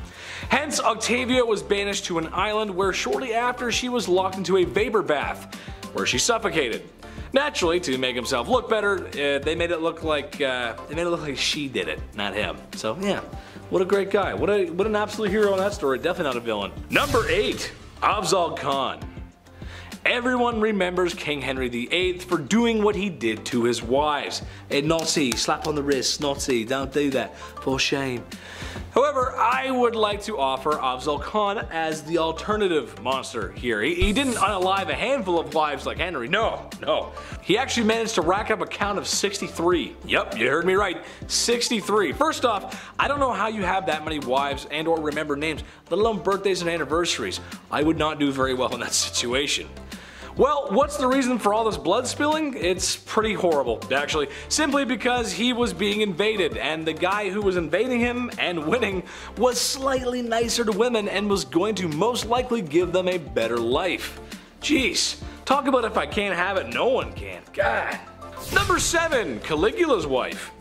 Hence, Octavia was banished to an island where shortly after she was locked into a vapor bath, where she suffocated. Naturally, to make himself look better, uh, they made it look like uh, they made it look like she did it, not him. So yeah, what a great guy! What a what an absolute hero in that story. Definitely not a villain. Number eight, Afzal Khan. Everyone remembers King Henry the Eighth for doing what he did to his wives. A naughty, slap on the wrist, naughty, don't do that, for shame. However, I would like to offer Afzal Khan as the alternative monster here. He, he didn't unalive a handful of wives like Henry, no, no. He actually managed to rack up a count of sixty-three. Yep, you heard me right, sixty-three. First off, I don't know how you have that many wives and or remember names, let alone birthdays and anniversaries. I would not do very well in that situation. Well, what's the reason for all this blood spilling? It's pretty horrible, actually. Simply because he was being invaded, and the guy who was invading him and winning was slightly nicer to women and was going to most likely give them a better life. Jeez, talk about if I can't have it, no one can. God. Number seven, Caligula's wife.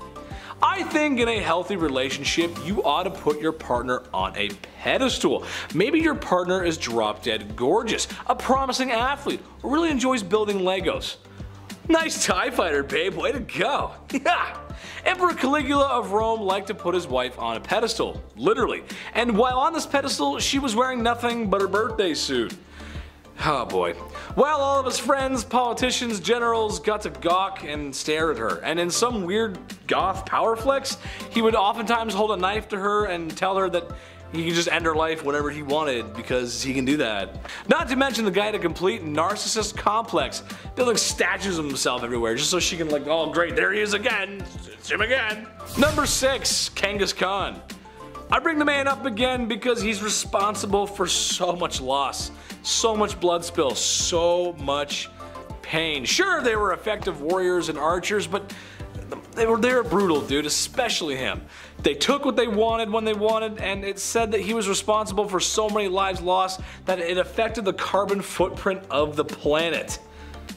I think in a healthy relationship, you ought to put your partner on a pedestal. Maybe your partner is drop dead gorgeous, a promising athlete, or really enjoys building Legos. Nice TIE fighter, babe, way to go. Yeah. Emperor Caligula of Rome liked to put his wife on a pedestal, literally. And while on this pedestal, she was wearing nothing but her birthday suit. Oh boy. Well, all of his friends, politicians, generals got to gawk and stare at her, and in some weird goth power flex, he would oftentimes hold a knife to her and tell her that he could just end her life whenever he wanted because he can do that. Not to mention the guy had a complete narcissist complex, building statues of himself everywhere just so she can like, oh great, there he is again, it's him again. Number six, Kangas Khan. I bring the man up again because he's responsible for so much loss, so much blood spill, so much pain. Sure, they were effective warriors and archers, but they were, they were brutal, dude, especially him. They took what they wanted when they wanted, and it's said that he was responsible for so many lives lost that it affected the carbon footprint of the planet.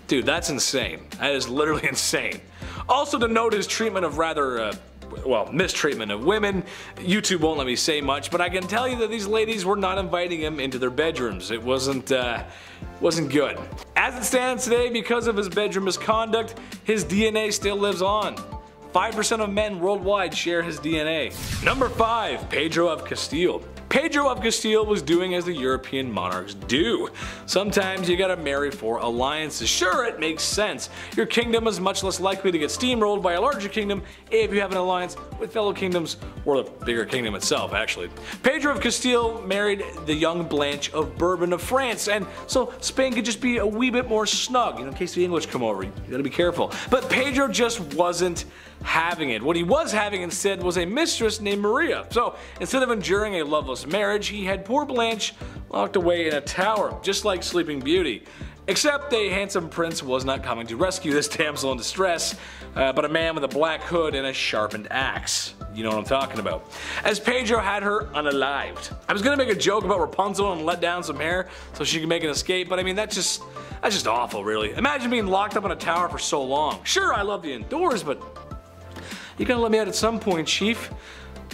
Dude, that's insane. That is literally insane. Also to note his treatment of rather uh, well, mistreatment of women. YouTube won't let me say much, but I can tell you that these ladies were not inviting him into their bedrooms. It wasn't, uh, wasn't good. As it stands today, because of his bedroom misconduct, his D N A still lives on. five percent of men worldwide share his D N A. Number five, Pedro of Castile. Pedro of Castile was doing as the European monarchs do. Sometimes you gotta marry for alliances. Sure, it makes sense. Your kingdom is much less likely to get steamrolled by a larger kingdom if you have an alliance with fellow kingdoms or the bigger kingdom itself, actually. Pedro of Castile married the young Blanche of Bourbon of France, and so Spain could just be a wee bit more snug, you know, in case the English come over. You gotta be careful. But Pedro just wasn't having it. What he was having instead was a mistress named Maria. So instead of enduring a loveless marriage, he had poor Blanche locked away in a tower, just like Sleeping Beauty. Except a handsome prince was not coming to rescue this damsel in distress, uh, but a man with a black hood and a sharpened axe. You know what I'm talking about. As Pedro had her unalived. I was gonna make a joke about Rapunzel and let down some hair so she could make an escape, but I mean, that's just, that's just awful, really. Imagine being locked up in a tower for so long. Sure, I love the indoors, but you're gonna let me out at some point, Chief.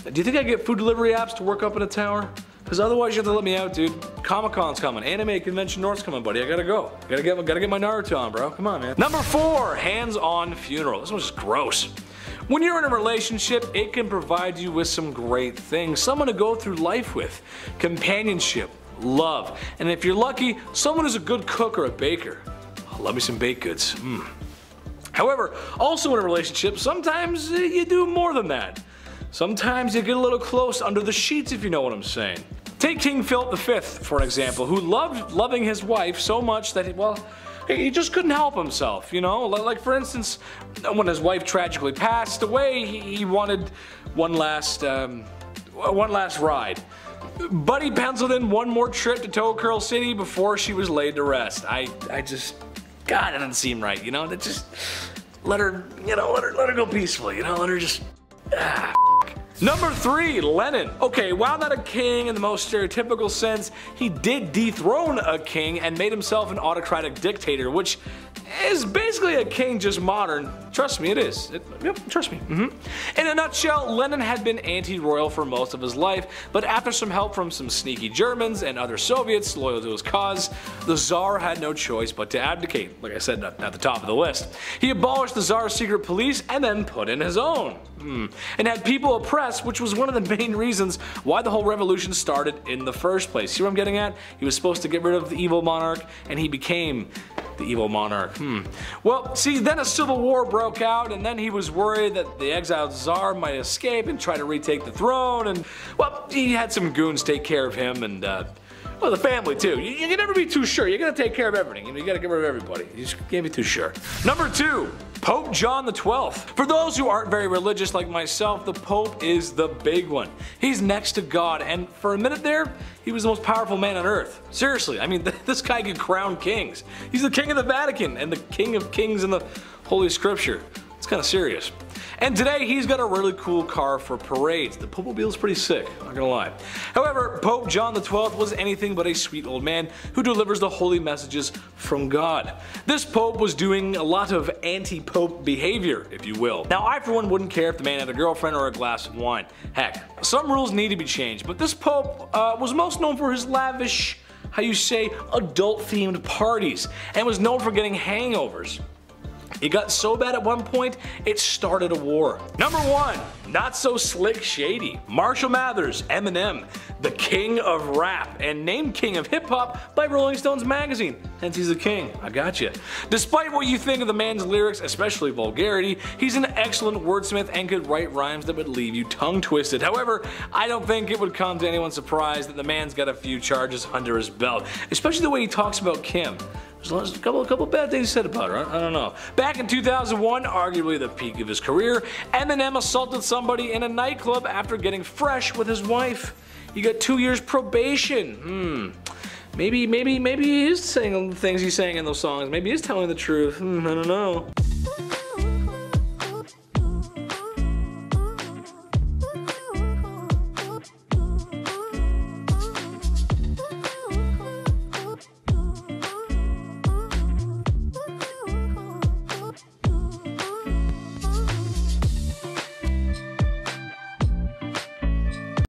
Do you think I get food delivery apps to work up in a tower? Because otherwise you have to let me out, dude. Comic-Con's coming, anime convention North's coming, buddy. I gotta go. Gotta get, gotta get my Naruto on, bro. Come on, man. Number four, hands-on funeral. This one's just gross. When you're in a relationship, it can provide you with some great things. Someone to go through life with, companionship, love, and if you're lucky, someone who's a good cook or a baker. Oh, love me some baked goods. Mm. However, also in a relationship, sometimes you do more than that. Sometimes you get a little close under the sheets, if you know what I'm saying. Take King Philip the fifth, for an example, who loved loving his wife so much that, he, well, he just couldn't help himself, you know? Like, for instance, when his wife tragically passed away, he wanted one last, um, one last ride. But he penciled in one more trip to Toe Curl City before she was laid to rest. I, I just, God, that doesn't seem right, you know? That just, let her, you know, let her, let her go peacefully, you know? Let her just, ah. Number three, Lenin. Okay, while not a king in the most stereotypical sense, he did dethrone a king and made himself an autocratic dictator, which is basically a king just modern. Trust me, it is. It, yep, trust me. Mm-hmm. In a nutshell, Lenin had been anti-royal for most of his life, but after some help from some sneaky Germans and other Soviets loyal to his cause, the Tsar had no choice but to abdicate. Like I said, at the top of the list. He abolished the Tsar's secret police and then put in his own. Mm. And had people oppressed, which was one of the main reasons why the whole revolution started in the first place. See what I'm getting at? He was supposed to get rid of the evil monarch, and he became the evil monarch. Hmm. Well, see, then a civil war broke out, and then he was worried that the exiled Tsar might escape and try to retake the throne, and, well, he had some goons take care of him, and, uh, well, the family too. You, you can never be too sure. You gotta take care of everything. You know, you gotta get rid of everybody. You just can't be too sure. Number two, Pope John the twelfth. For those who aren't very religious like myself, the Pope is the big one. He's next to God, and for a minute there, he was the most powerful man on earth. Seriously, I mean, th this guy could crown kings. He's the king of the Vatican and the king of kings in the Holy Scripture. It's kind of serious. And today he's got a really cool car for parades. The Popemobile's pretty sick, not gonna lie. However, Pope John the twelfth was anything but a sweet old man who delivers the holy messages from God. This Pope was doing a lot of anti-Pope behavior, if you will. Now, I for one wouldn't care if the man had a girlfriend or a glass of wine. Heck, some rules need to be changed, but this Pope uh, was most known for his lavish, how you say, adult-themed parties, and was known for getting hangovers. It got so bad at one point, it started a war. Number one, not so slick Shady. Marshall Mathers, Eminem, the king of rap, and named king of hip hop by Rolling Stones magazine. Hence he's the king, I gotcha. Despite what you think of the man's lyrics, especially vulgarity, he's an excellent wordsmith and could write rhymes that would leave you tongue twisted. However, I don't think it would come to anyone's surprise that the man's got a few charges under his belt, especially the way he talks about Kim. There's a couple, a couple bad things said about her, I don't know. Back in two thousand one, arguably the peak of his career, Eminem assaulted somebody in a nightclub after getting fresh with his wife. He got two years probation. Hmm. Maybe, maybe, maybe he is saying the things he's saying in those songs. Maybe he is telling the truth. Hmm, I don't know.